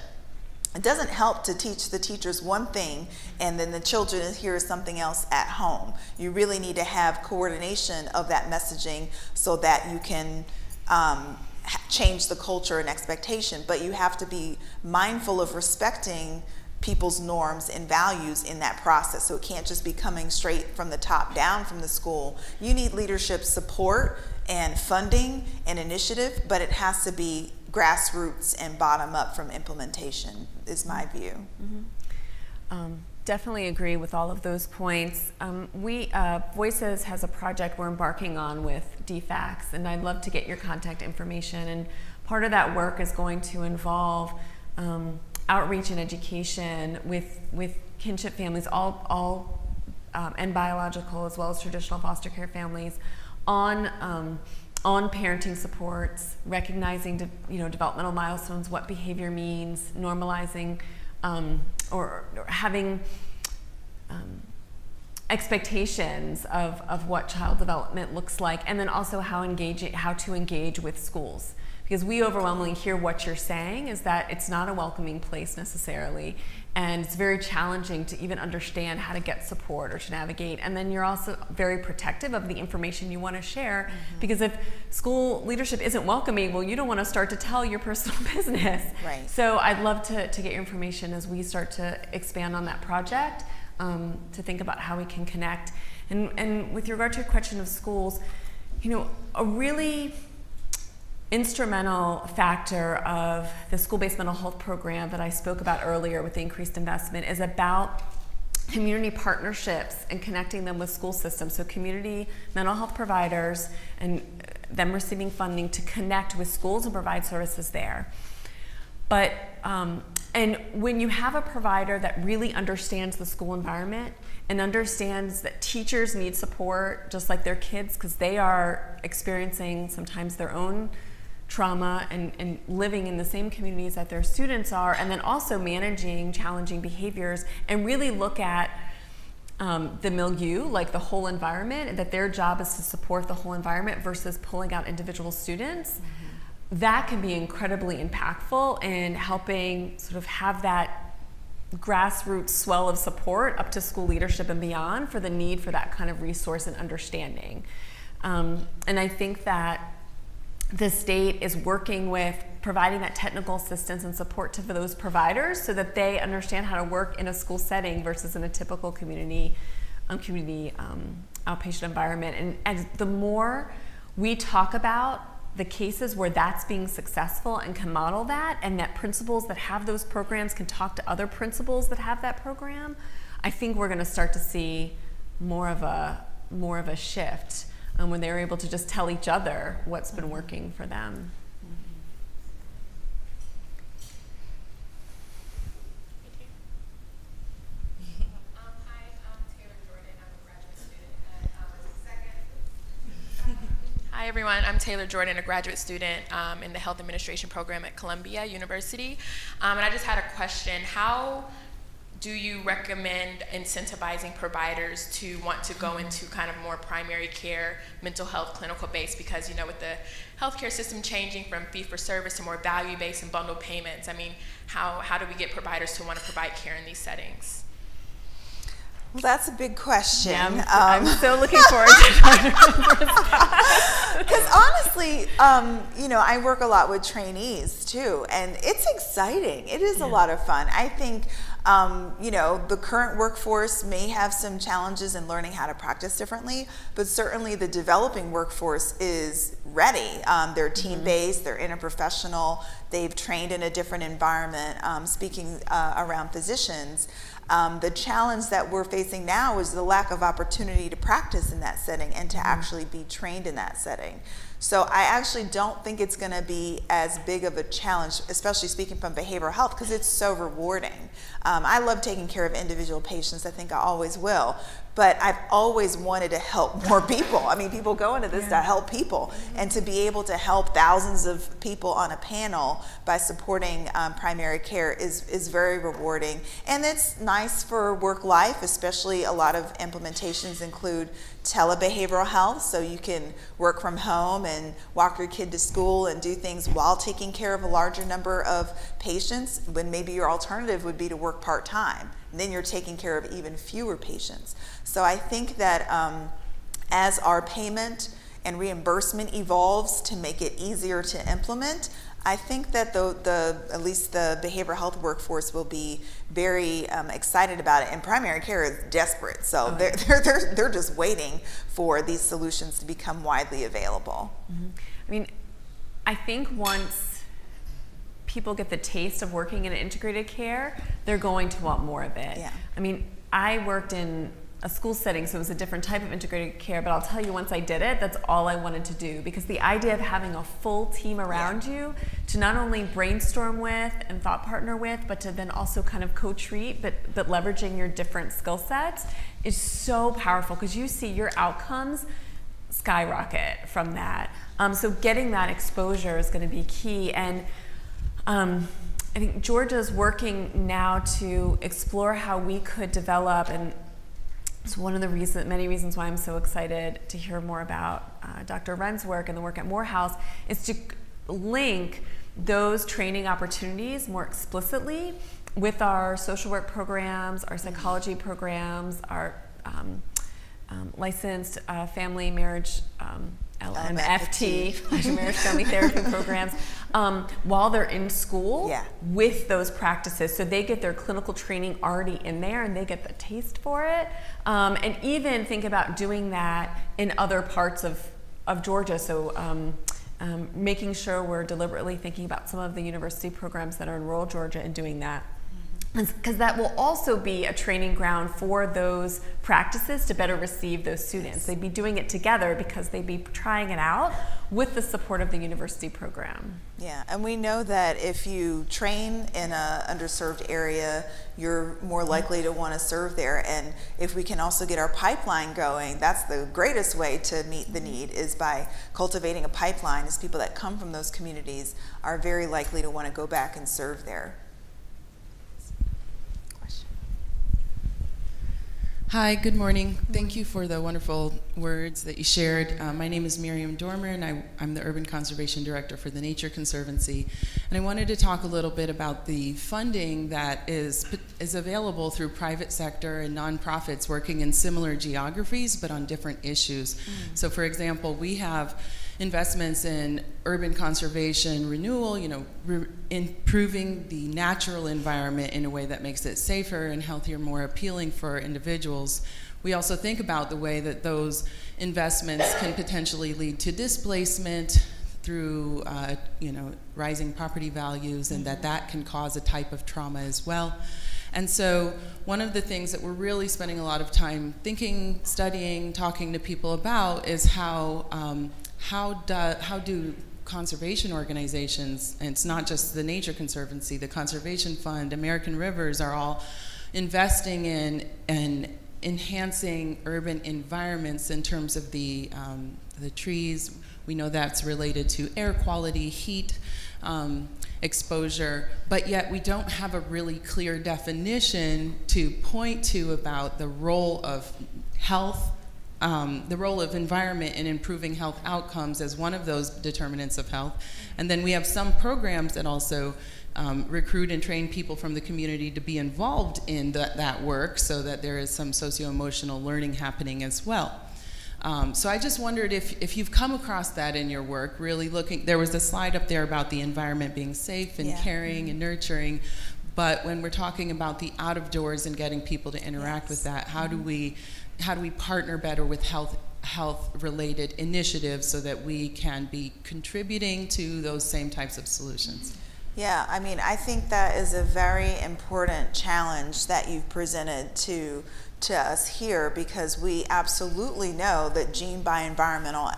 It doesn't help to teach the teachers one thing and then the children hear something else at home. You really need to have coordination of that messaging so that you can change the culture and expectation, but you have to be mindful of respecting people's norms and values in that process. So it can't just be coming straight from the top down from the school. You need leadership support and funding and initiative, but it has to be grassroots and bottom up from implementation, is my view. Mm-hmm. Definitely agree with all of those points. Voices has a project we're embarking on with DFACS, and I'd love to get your contact information. And part of that work is going to involve outreach and education with kinship families, all and biological as well as traditional foster care families, on parenting supports, recognizing developmental milestones, what behavior means, normalizing. Or having expectations of what child development looks like, and then also how to engage with schools, because we overwhelmingly hear what you're saying is that it's not a welcoming place necessarily, and it's very challenging to even understand how to get support or to navigate. And then you're also very protective of the information you want to share, mm-hmm. because if school leadership isn't welcoming, well, you don't want to start to tell your personal business. Right. So I'd love to get your information as we start to expand on that project, to think about how we can connect. And with regard to your question of schools, a really instrumental factor of the school-based mental health program that I spoke about earlier with the increased investment is about community partnerships and connecting them with school systems. So community mental health providers and them receiving funding to connect with schools and provide services there. But and when you have a provider that really understands the school environment and understands that teachers need support just like their kids, because they are experiencing sometimes their own trauma and living in the same communities that their students are, and then also managing challenging behaviors, and really look at the milieu, like the whole environment, that their job is to support the whole environment versus pulling out individual students, mm-hmm. that can be incredibly impactful in helping sort of have that grassroots swell of support up to school leadership and beyond for the need for that kind of resource and understanding. And I think that the state is working with providing that technical assistance and support to those providers so that they understand how to work in a school setting versus in a typical community outpatient environment. And the more we talk about the cases where that's being successful and can model that, and that principals that have those programs can talk to other principals that have that program, I think we're going to start to see more of a shift. when they were able to just tell each other what's been working for them. Hi everyone, I'm Taylor Jordan, a graduate student in the Health Administration program at Columbia University. And I just had a question. How do you recommend incentivizing providers to want to go into kind of more primary care, mental health, clinical based? Because, you know, with the healthcare system changing from fee-for-service to more value-based and bundled payments, I mean, how do we get providers to want to provide care in these settings? Well, that's a big question. Yeah, I'm so looking forward to it. Because honestly, you know, I work a lot with trainees too, and it's exciting. It is a lot of fun. I think, you know, the current workforce may have some challenges in learning how to practice differently, but certainly the developing workforce is ready. They're team-based, they're interprofessional, they've trained in a different environment, speaking around physicians. The challenge that we're facing now is the lack of opportunity to practice in that setting and to actually be trained in that setting. So I actually don't think it's going to be as big of a challenge, especially speaking from behavioral health, because it's so rewarding. I love taking care of individual patients. I think I always will. But I've always wanted to help more people. I mean, people go into this to help people. And to be able to help thousands of people on a panel by supporting primary care is very rewarding. And it's nice for work life, especially a lot of implementations include telebehavioral health, so you can work from home and walk your kid to school and do things while taking care of a larger number of patients, when maybe your alternative would be to work part-time. And then you're taking care of even fewer patients. So I think that as our payment and reimbursement evolves to make it easier to implement, I think that at least the behavioral health workforce will be very excited about it. And primary care is desperate, so they're just waiting for these solutions to become widely available. I mean, I think once people get the taste of working in integrated care, they're going to want more of it. Yeah. I mean, I worked in a school setting, so it was a different type of integrated care, but I'll tell you, once I did it, that's all I wanted to do, because the idea of having a full team around you to not only brainstorm with and thought partner with, but to then also kind of co-treat, but leveraging your different skill sets is so powerful, because you see your outcomes skyrocket from that. So getting that exposure is going to be key, and I think Georgia's working now to explore how we could develop, and it's one of the many reasons why I'm so excited to hear more about Dr. Wrenn's work and the work at Morehouse, is to link those training opportunities more explicitly with our social work programs, our psychology programs, our licensed family marriage LMFT, marriage family therapy programs, while they're in school with those practices, so they get their clinical training already in there and they get the taste for it. And even think about doing that in other parts of Georgia, so making sure we're deliberately thinking about some of the university programs that are in rural Georgia and doing that, because that will also be a training ground for those practices to better receive those students. They'd be doing it together because they'd be trying it out with the support of the university program. Yeah, and we know that if you train in an underserved area, you're more likely to want to serve there. And if we can also get our pipeline going, that's the greatest way to meet the need, is by cultivating a pipeline, as people that come from those communities are very likely to want to go back and serve there. Hi, good morning. Thank you for the wonderful words that you shared. My name is Miriam Dormer, and I'm the Urban Conservation Director for the Nature Conservancy. And I wanted to talk a little bit about the funding that is available through private sector and nonprofits working in similar geographies but on different issues. So for example, we have investments in urban conservation renewal, you know, improving the natural environment in a way that makes it safer and healthier, more appealing for individuals. We also think about the way that those investments can potentially lead to displacement through, you know, rising property values, and that can cause a type of trauma as well. And so one of the things that we're really spending a lot of time thinking, studying, talking to people about is how do conservation organizations, and it's not just the Nature Conservancy, the Conservation Fund, American Rivers, are all investing in and enhancing urban environments in terms of the trees. We know that's related to air quality, heat, exposure, but yet we don't have a really clear definition to point to about the role of health, the role of environment in improving health outcomes as one of those determinants of health. And then we have some programs that also recruit and train people from the community to be involved in that work so that there is some socio-emotional learning happening as well. So I just wondered if you've come across that in your work, really looking, there was a slide up there about the environment being safe and caring and nurturing, but when we're talking about the out of doors and getting people to interact with that, how do we partner better with health related initiatives so that we can be contributing to those same types of solutions? Yeah, I mean, I think that is a very important challenge that you've presented to us here, because we absolutely know that gene by environmental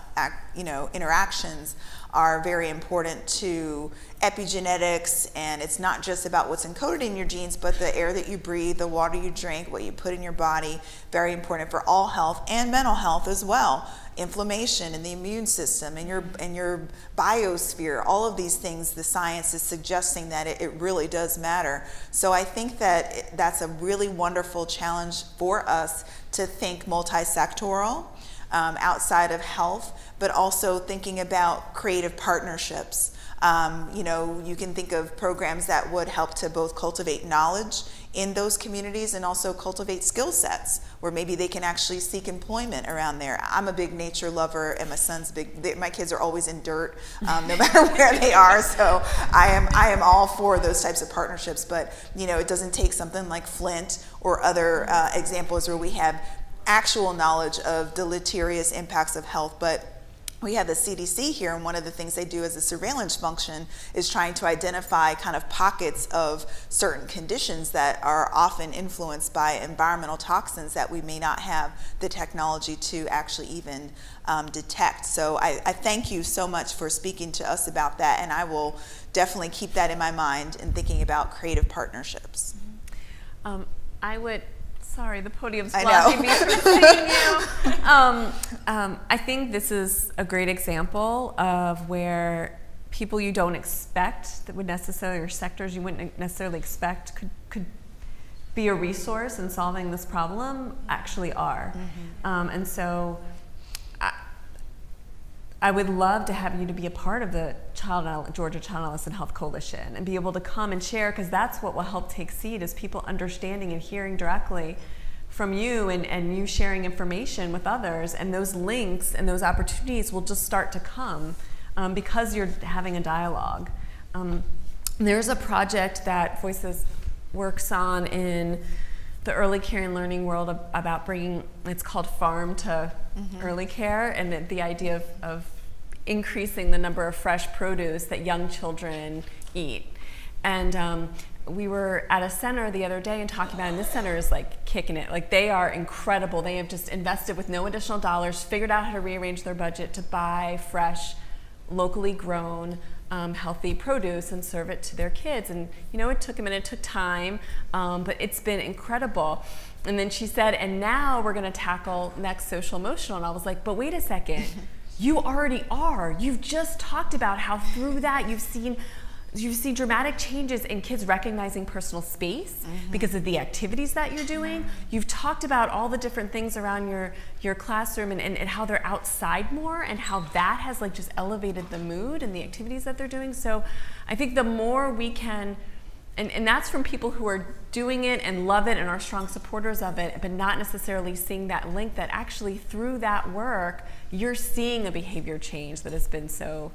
interactions are very important to epigenetics, and it's not just about what's encoded in your genes, but the air that you breathe, the water you drink, what you put in your body, very important for all health and mental health as well. Inflammation in the immune system and your biosphere, all of these things, the science is suggesting that it really does matter. So I think that that's a really wonderful challenge for us to think multi-sectoral, outside of health, but also thinking about creative partnerships. You can think of programs that would help to both cultivate knowledge in those communities and also cultivate skill sets where maybe they can actually seek employment around there. I'm a big nature lover, and my son's big. My kids are always in dirt, no matter where they are. So I am all for those types of partnerships. But it doesn't take something like Flint or other examples where we have actual knowledge of deleterious impacts of health, but we have the CDC here, and one of the things they do as a surveillance function is trying to identify kind of pockets of certain conditions that are often influenced by environmental toxins that we may not have the technology to actually even detect. So I thank you so much for speaking to us about that, and I will definitely keep that in my mind in thinking about creative partnerships. Mm-hmm. Sorry, the podium's blocking me from seeing you. I think this is a great example of where people you don't expect that would necessarily, or sectors you wouldn't necessarily expect could be a resource in solving this problem, actually are. Mm-hmm. And so I would love to have you to be a part of the Georgia Child, Adolescent Health Coalition and be able to come and share, because that's what will help take seed, is people understanding and hearing directly from you and you sharing information with others, and those links and those opportunities will just start to come because you're having a dialogue. There's a project that Voices works on in the early care and learning world about bringing, it's called Farm to Early Care, and the idea of increasing the number of fresh produce that young children eat. And we were at a center the other day and talking about, and this center is like kicking it. Like, they are incredible. They have just invested with no additional dollars, figured out how to rearrange their budget to buy fresh, locally grown, healthy produce and serve it to their kids. And it took a minute, it took time, but it's been incredible. And then she said, and now we're gonna tackle next social emotional. And I was like, but wait a second, you already are. You've just talked about how through that you've seen dramatic changes in kids recognizing personal space because of the activities that you're doing. You've talked about all the different things around your classroom and how they're outside more, and how that has like just elevated the mood and the activities that they're doing. So I think the more we can, and that's from people who are doing it and love it and are strong supporters of it, but not necessarily seeing that link that actually through that work, you're seeing a behavior change that has been so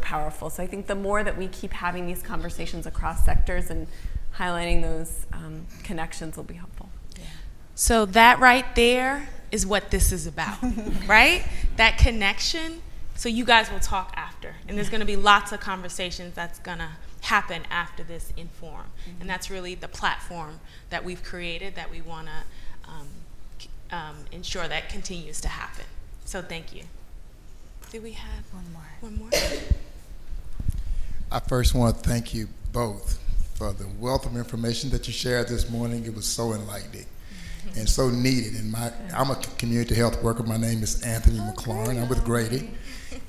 powerful. So I think the more that we keep having these conversations across sectors and highlighting those connections will be helpful. Yeah. So that right there is what this is about, right? That connection. So you guys will talk after, and there's going to be lots of conversations that's going to happen after this Inform. Mm-hmm. And that's really the platform that we've created that we want to ensure that continues to happen. So thank you. Do we have one more? I first want to thank you both for the wealth of information that you shared this morning. It was so enlightening and so needed. And I'm a community health worker. My name is Anthony McLaurin. I'm with Grady.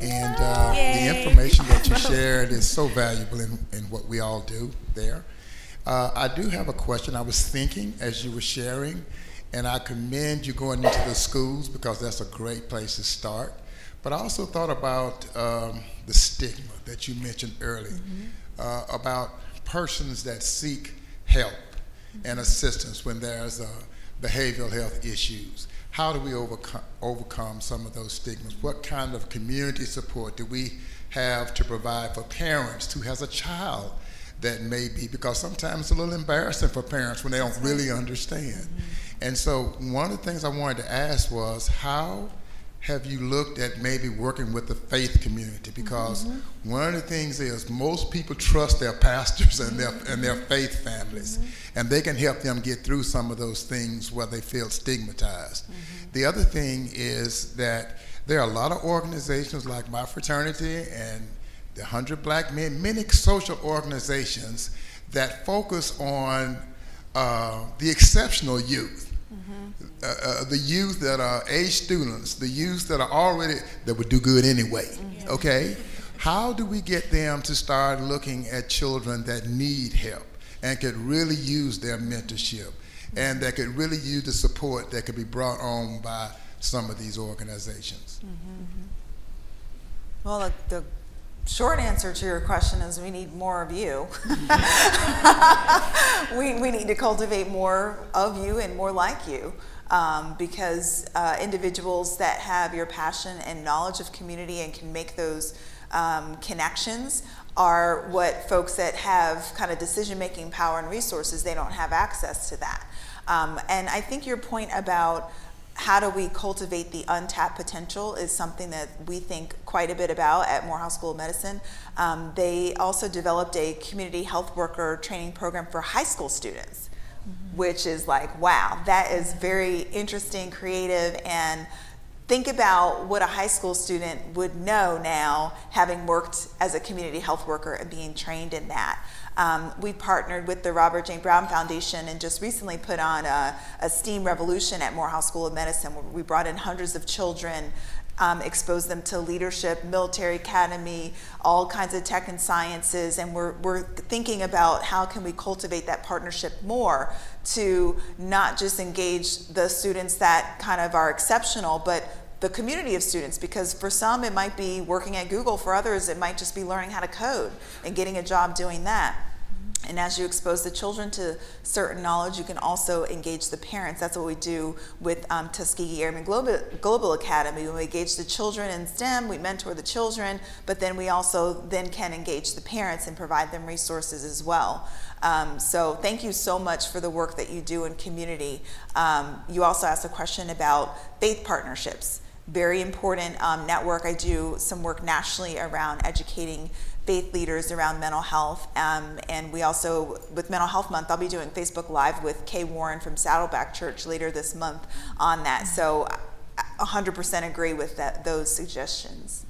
And the information that you shared is so valuable in what we all do there. I do have a question. I was thinking as you were sharing, and I commend you going into the schools because that's a great place to start. But I also thought about the stigma that you mentioned earlier, about persons that seek help and assistance when there's behavioral health issues. How do we overcome some of those stigmas? What kind of community support do we have to provide for parents who has a child that may be, because sometimes it's a little embarrassing for parents when they don't really understand. And so one of the things I wanted to ask was, how have you looked at maybe working with the faith community? Because one of the things is most people trust their pastors and their faith families, and they can help them get through some of those things where they feel stigmatized. The other thing is that there are a lot of organizations like my fraternity and the 100 Black Men, many social organizations that focus on the exceptional youth. The youth that are A students, the youth that are that would do good anyway, okay? How do we get them to start looking at children that need help and could really use their mentorship and that could really use the support that could be brought on by some of these organizations? Well, the short answer to your question is we need more of you. We need to cultivate more of you and more like you, because individuals that have your passion and knowledge of community and can make those connections are what folks that have kind of decision-making power and resources, they don't have access to that. And I think your point about how do we cultivate the untapped potential is something that we think quite a bit about at Morehouse School of Medicine. They also developed a community health worker training program for high school students, which is like, wow, that is very interesting, creative, and think about what a high school student would know now, having worked as a community health worker and being trained in that. We partnered with the Robert J. Brown Foundation and just recently put on a STEAM revolution at Morehouse School of Medicine, where we brought in hundreds of children, exposed them to leadership, military academy, all kinds of tech and sciences, and we're thinking about how can we cultivate that partnership more to not just engage the students that kind of are exceptional, but the community of students, because for some it might be working at Google, for others it might just be learning how to code and getting a job doing that. And as you expose the children to certain knowledge, you can also engage the parents. That's what we do with Tuskegee Airmen Global Academy. When we engage the children in STEM, we mentor the children, but then we also then can engage the parents and provide them resources as well. So thank you so much for the work that you do in community. You also asked a question about faith partnerships. Very important network. I do some work nationally around educating faith leaders around mental health, and we also, with Mental Health Month, I'll be doing Facebook Live with Kay Warren from Saddleback Church later this month on that. So 100% agree with those suggestions.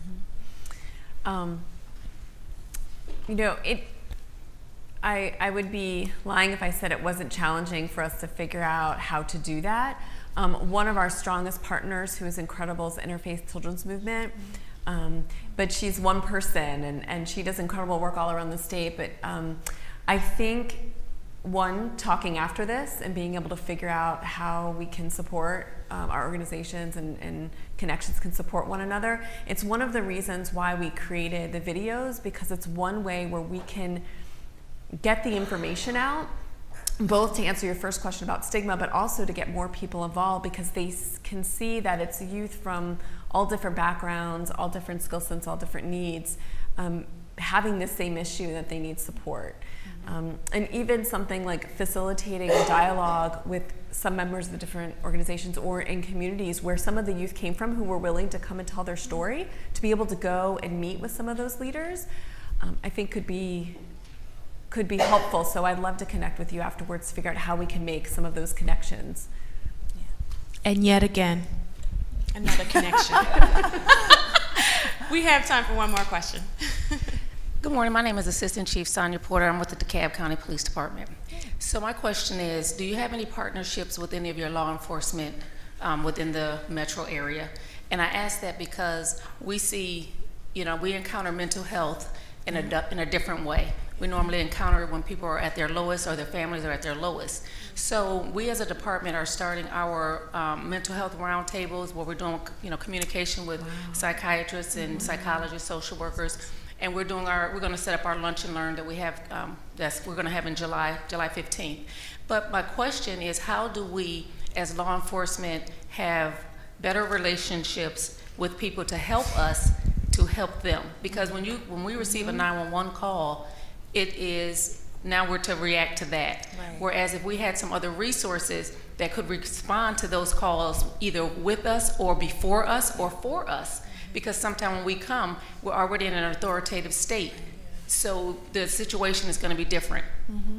You know, I would be lying if I said it wasn't challenging for us to figure out how to do that. One of our strongest partners, who is incredible, is Interfaith Children's Movement. But she's one person, and she does incredible work all around the state. But I think, one, talking after this and being able to figure out how we can support our organizations and connections can support one another. It's one of the reasons why we created the videos, because it's one way where we can get the information out, both to answer your first question about stigma, but also to get more people involved, because they can see that it's youth from all different backgrounds, all different skill sets, all different needs, having the same issue that they need support. And even something like facilitating a dialogue with some members of the different organizations or in communities where some of the youth came from who were willing to come and tell their story, to be able to go and meet with some of those leaders, I think could be could be helpful. So I'd love to connect with you afterwards to figure out how we can make some of those connections. Yeah. And yet again, another connection. We have time for one more question. Good morning. My name is Assistant Chief Sonia Porter. I'm with the DeKalb County Police Department. So my question is, do you have any partnerships with any of your law enforcement within the metro area? And I ask that because we see, you know, we encounter mental health in a different way. We normally encounter it when people are at their lowest or their families are at their lowest. So we as a department are starting our mental health roundtables where we're doing, you know, communication with psychiatrists and psychologists, social workers. And we're doing our, we're going to set up our lunch and learn that we have, we're going to have in July 15th. But my question is, how do we, as law enforcement, have better relationships with people to help us to help them? Because when you, when we receive a 911 call, it is, now we're to react to that. Right. Whereas if we had some other resources that could respond to those calls, either with us or before us or for us, because sometimes when we come, we're already in an authoritative state. So the situation is going to be different.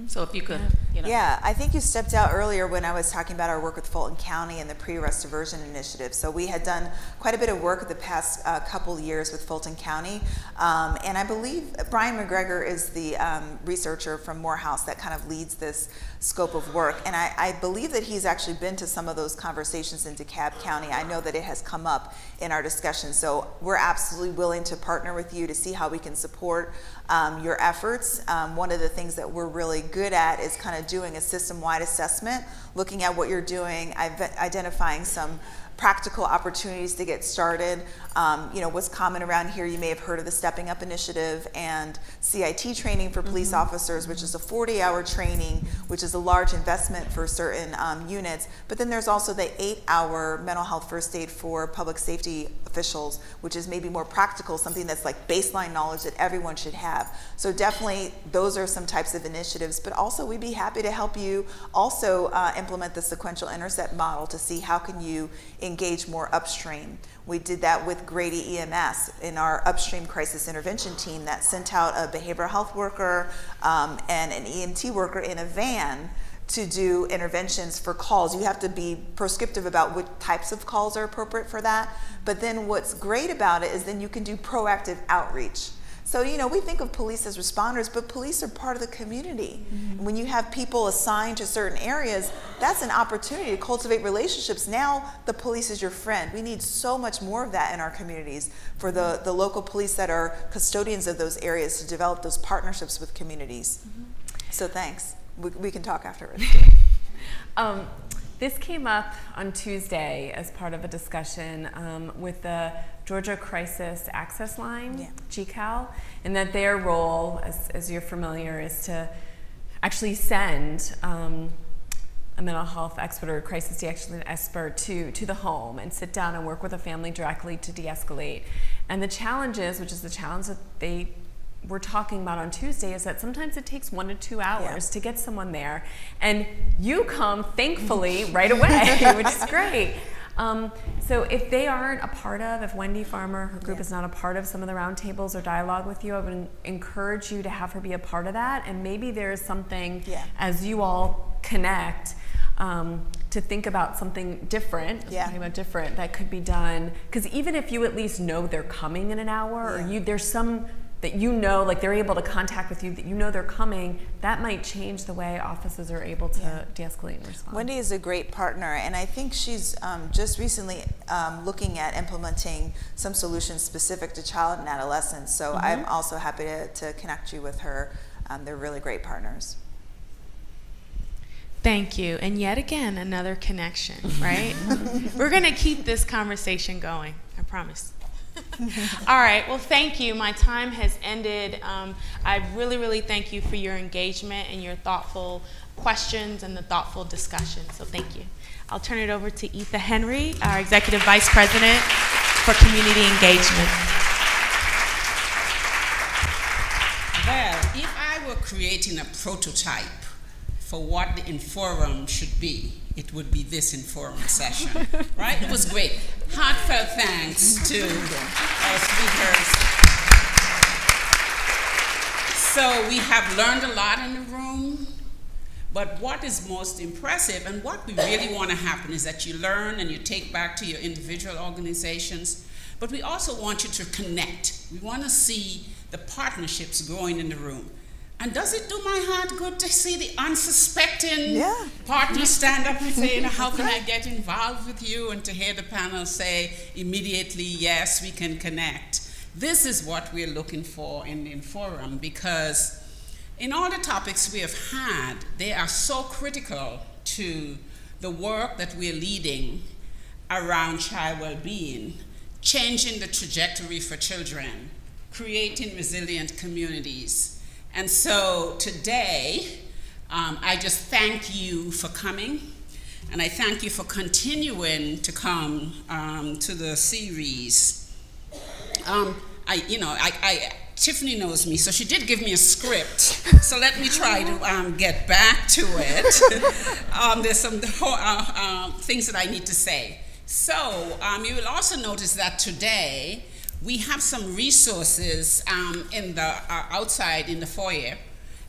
So if you could, you know. Yeah, I think you stepped out earlier when I was talking about our work with Fulton County and the pre-arrest diversion initiative. So we had done quite a bit of work the past couple years with Fulton County. And I believe Brian McGregor is the researcher from Morehouse that kind of leads this scope of work. And I believe that he's actually been to some of those conversations in DeKalb County. I know that it has come up in our discussion. So we're absolutely willing to partner with you to see how we can support your efforts. One of the things that we're really good at is kind of doing a system-wide assessment, looking at what you're doing, identifying some practical opportunities to get started. You know, what's common around here, you may have heard of the Stepping Up Initiative and CIT training for police officers, which is a 40-hour training, which is a large investment for certain units. But then there's also the 8-hour mental health first aid for public safety officials, which is maybe more practical, something that's like baseline knowledge that everyone should have. So definitely those are some types of initiatives, but also we'd be happy to help you also implement the sequential intercept model to see how can you engage more upstream. We did that with Grady EMS in our upstream crisis intervention team that sent out a behavioral health worker and an EMT worker in a van to do interventions for calls. You have to be prescriptive about what types of calls are appropriate for that. But then what's great about it is then you can do proactive outreach. So, you know, we think of police as responders, but police are part of the community. When you have people assigned to certain areas, that's an opportunity to cultivate relationships. Now the police is your friend. We need so much more of that in our communities for the local police that are custodians of those areas to develop those partnerships with communities. So thanks. We can talk afterwards. This came up on Tuesday as part of a discussion with the Georgia Crisis Access Line, GCAL, and that their role, as you're familiar, is to actually send a mental health expert or crisis de-escalation expert to the home and sit down and work with a family directly to de-escalate. And the challenges, which is the challenge that they we're talking about on Tuesday, is that sometimes it takes 1 to 2 hours to get someone there, and you come thankfully right away, which is great. So if they aren't a part of, if Wendy Farmer, her group is not a part of some of the roundtables or dialogue with you, I would encourage you to have her be a part of that, and maybe there is something as you all connect to think about something different, that could be done, because even if you at least know they're coming in an hour, or you there's some that you know, like they're able to contact with you, that you know they're coming, that might change the way offices are able to de-escalate and respond. Wendy is a great partner, and I think she's just recently looking at implementing some solutions specific to child and adolescents, so I'm also happy to connect you with her. They're really great partners. Thank you, and yet again, another connection, right? We're gonna keep this conversation going, I promise. All right, well, thank you. My time has ended. I really, really thank you for your engagement and your thoughtful questions and the thoughtful discussion, so thank you. I'll turn it over to Etha Henry, our Executive Vice President for Community Engagement. Well, if I were creating a prototype for what the Inforum should be, it would be this Inforum session, right? It was great. Heartfelt thanks to our speakers. So we have learned a lot in the room, but what is most impressive and what we really want to happen is that you learn and you take back to your individual organizations, but we also want you to connect. We want to see the partnerships growing in the room. And does it do my heart good to see the unsuspecting partners stand up and say, how can I get involved with you? And to hear the panel say immediately, yes, we can connect. This is what we're looking for in forum, because in all the topics we have had, they are so critical to the work that we're leading around child well-being, changing the trajectory for children, creating resilient communities. And so today, I just thank you for coming, and I thank you for continuing to come to the series. Tiffany knows me, so she did give me a script. So let me try to get back to it. There's some things that I need to say. So you will also notice that today we have some resources in the outside in the foyer,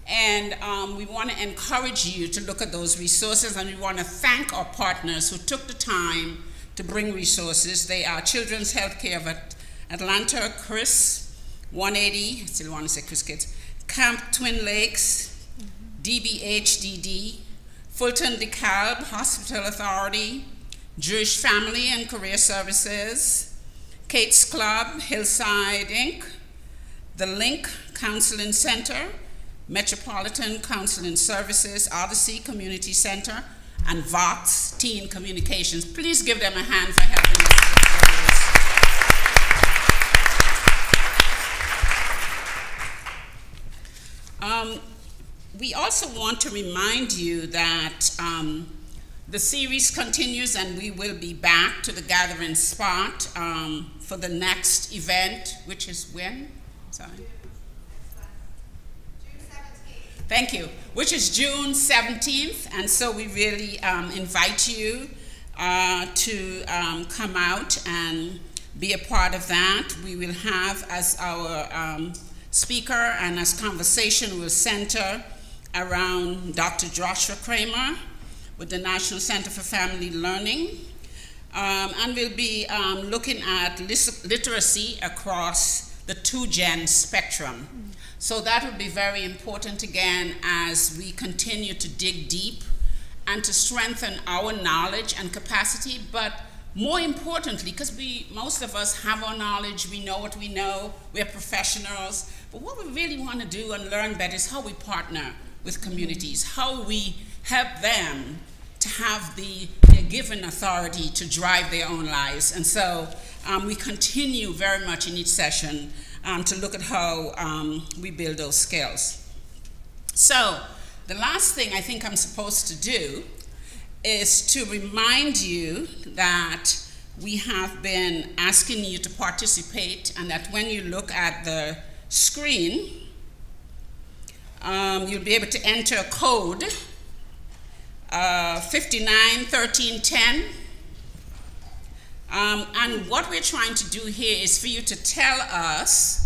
and we want to encourage you to look at those resources, and we want to thank our partners who took the time to bring resources. They are Children's Healthcare of Atlanta, Chris 180, I still want to say Chris Kids, Camp Twin Lakes, DBHDD, Fulton DeKalb Hospital Authority, Jewish Family and Career Services, Kate's Club, Hillside Inc., The Link Counseling Center, Metropolitan Counseling Services, Odyssey Community Center, and Vox Teen Communications. Please give them a hand for helping us. We also want to remind you that the series continues, and we will be back to the gathering spot for the next event, which is when? Sorry. June 17th. Thank you. Which is June 17th, and so we really invite you to come out and be a part of that. We will have as our speaker and as conversation will center around Dr. Joshua Kramer with the National Center for Family Learning. And we'll be looking at literacy across the two-gen spectrum. So that will be very important again as we continue to dig deep and to strengthen our knowledge and capacity, but more importantly, because most of us have our knowledge, we know what we know, we're professionals, but what we really want to do and learn better is how we partner with communities, how we help them to have their given authority to drive their own lives. And so we continue very much in each session to look at how we build those skills. So the last thing I think I'm supposed to do is to remind you that we have been asking you to participate, and that when you look at the screen, you'll be able to enter a code 591310. And what we're trying to do here is for you to tell us,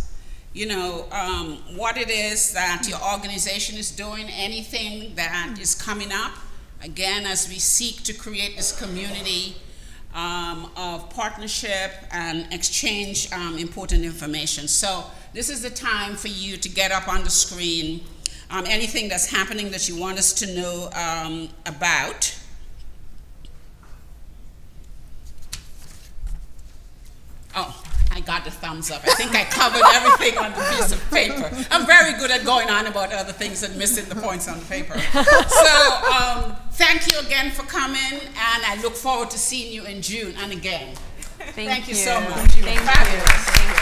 what it is that your organization is doing, anything that is coming up. Again, as we seek to create this community of partnership and exchange important information. So this is the time for you to get up on the screen, anything that's happening that you want us to know about. Oh, I got the thumbs up. I think I covered everything on the piece of paper. I'm very good at going on about other things and missing the points on the paper. So thank you again for coming, and I look forward to seeing you in June and again. Thank you so much. You were fabulous. Thank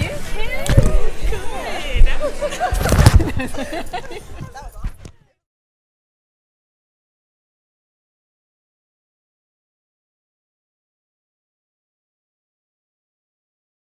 you. Thank you, Kim. Good.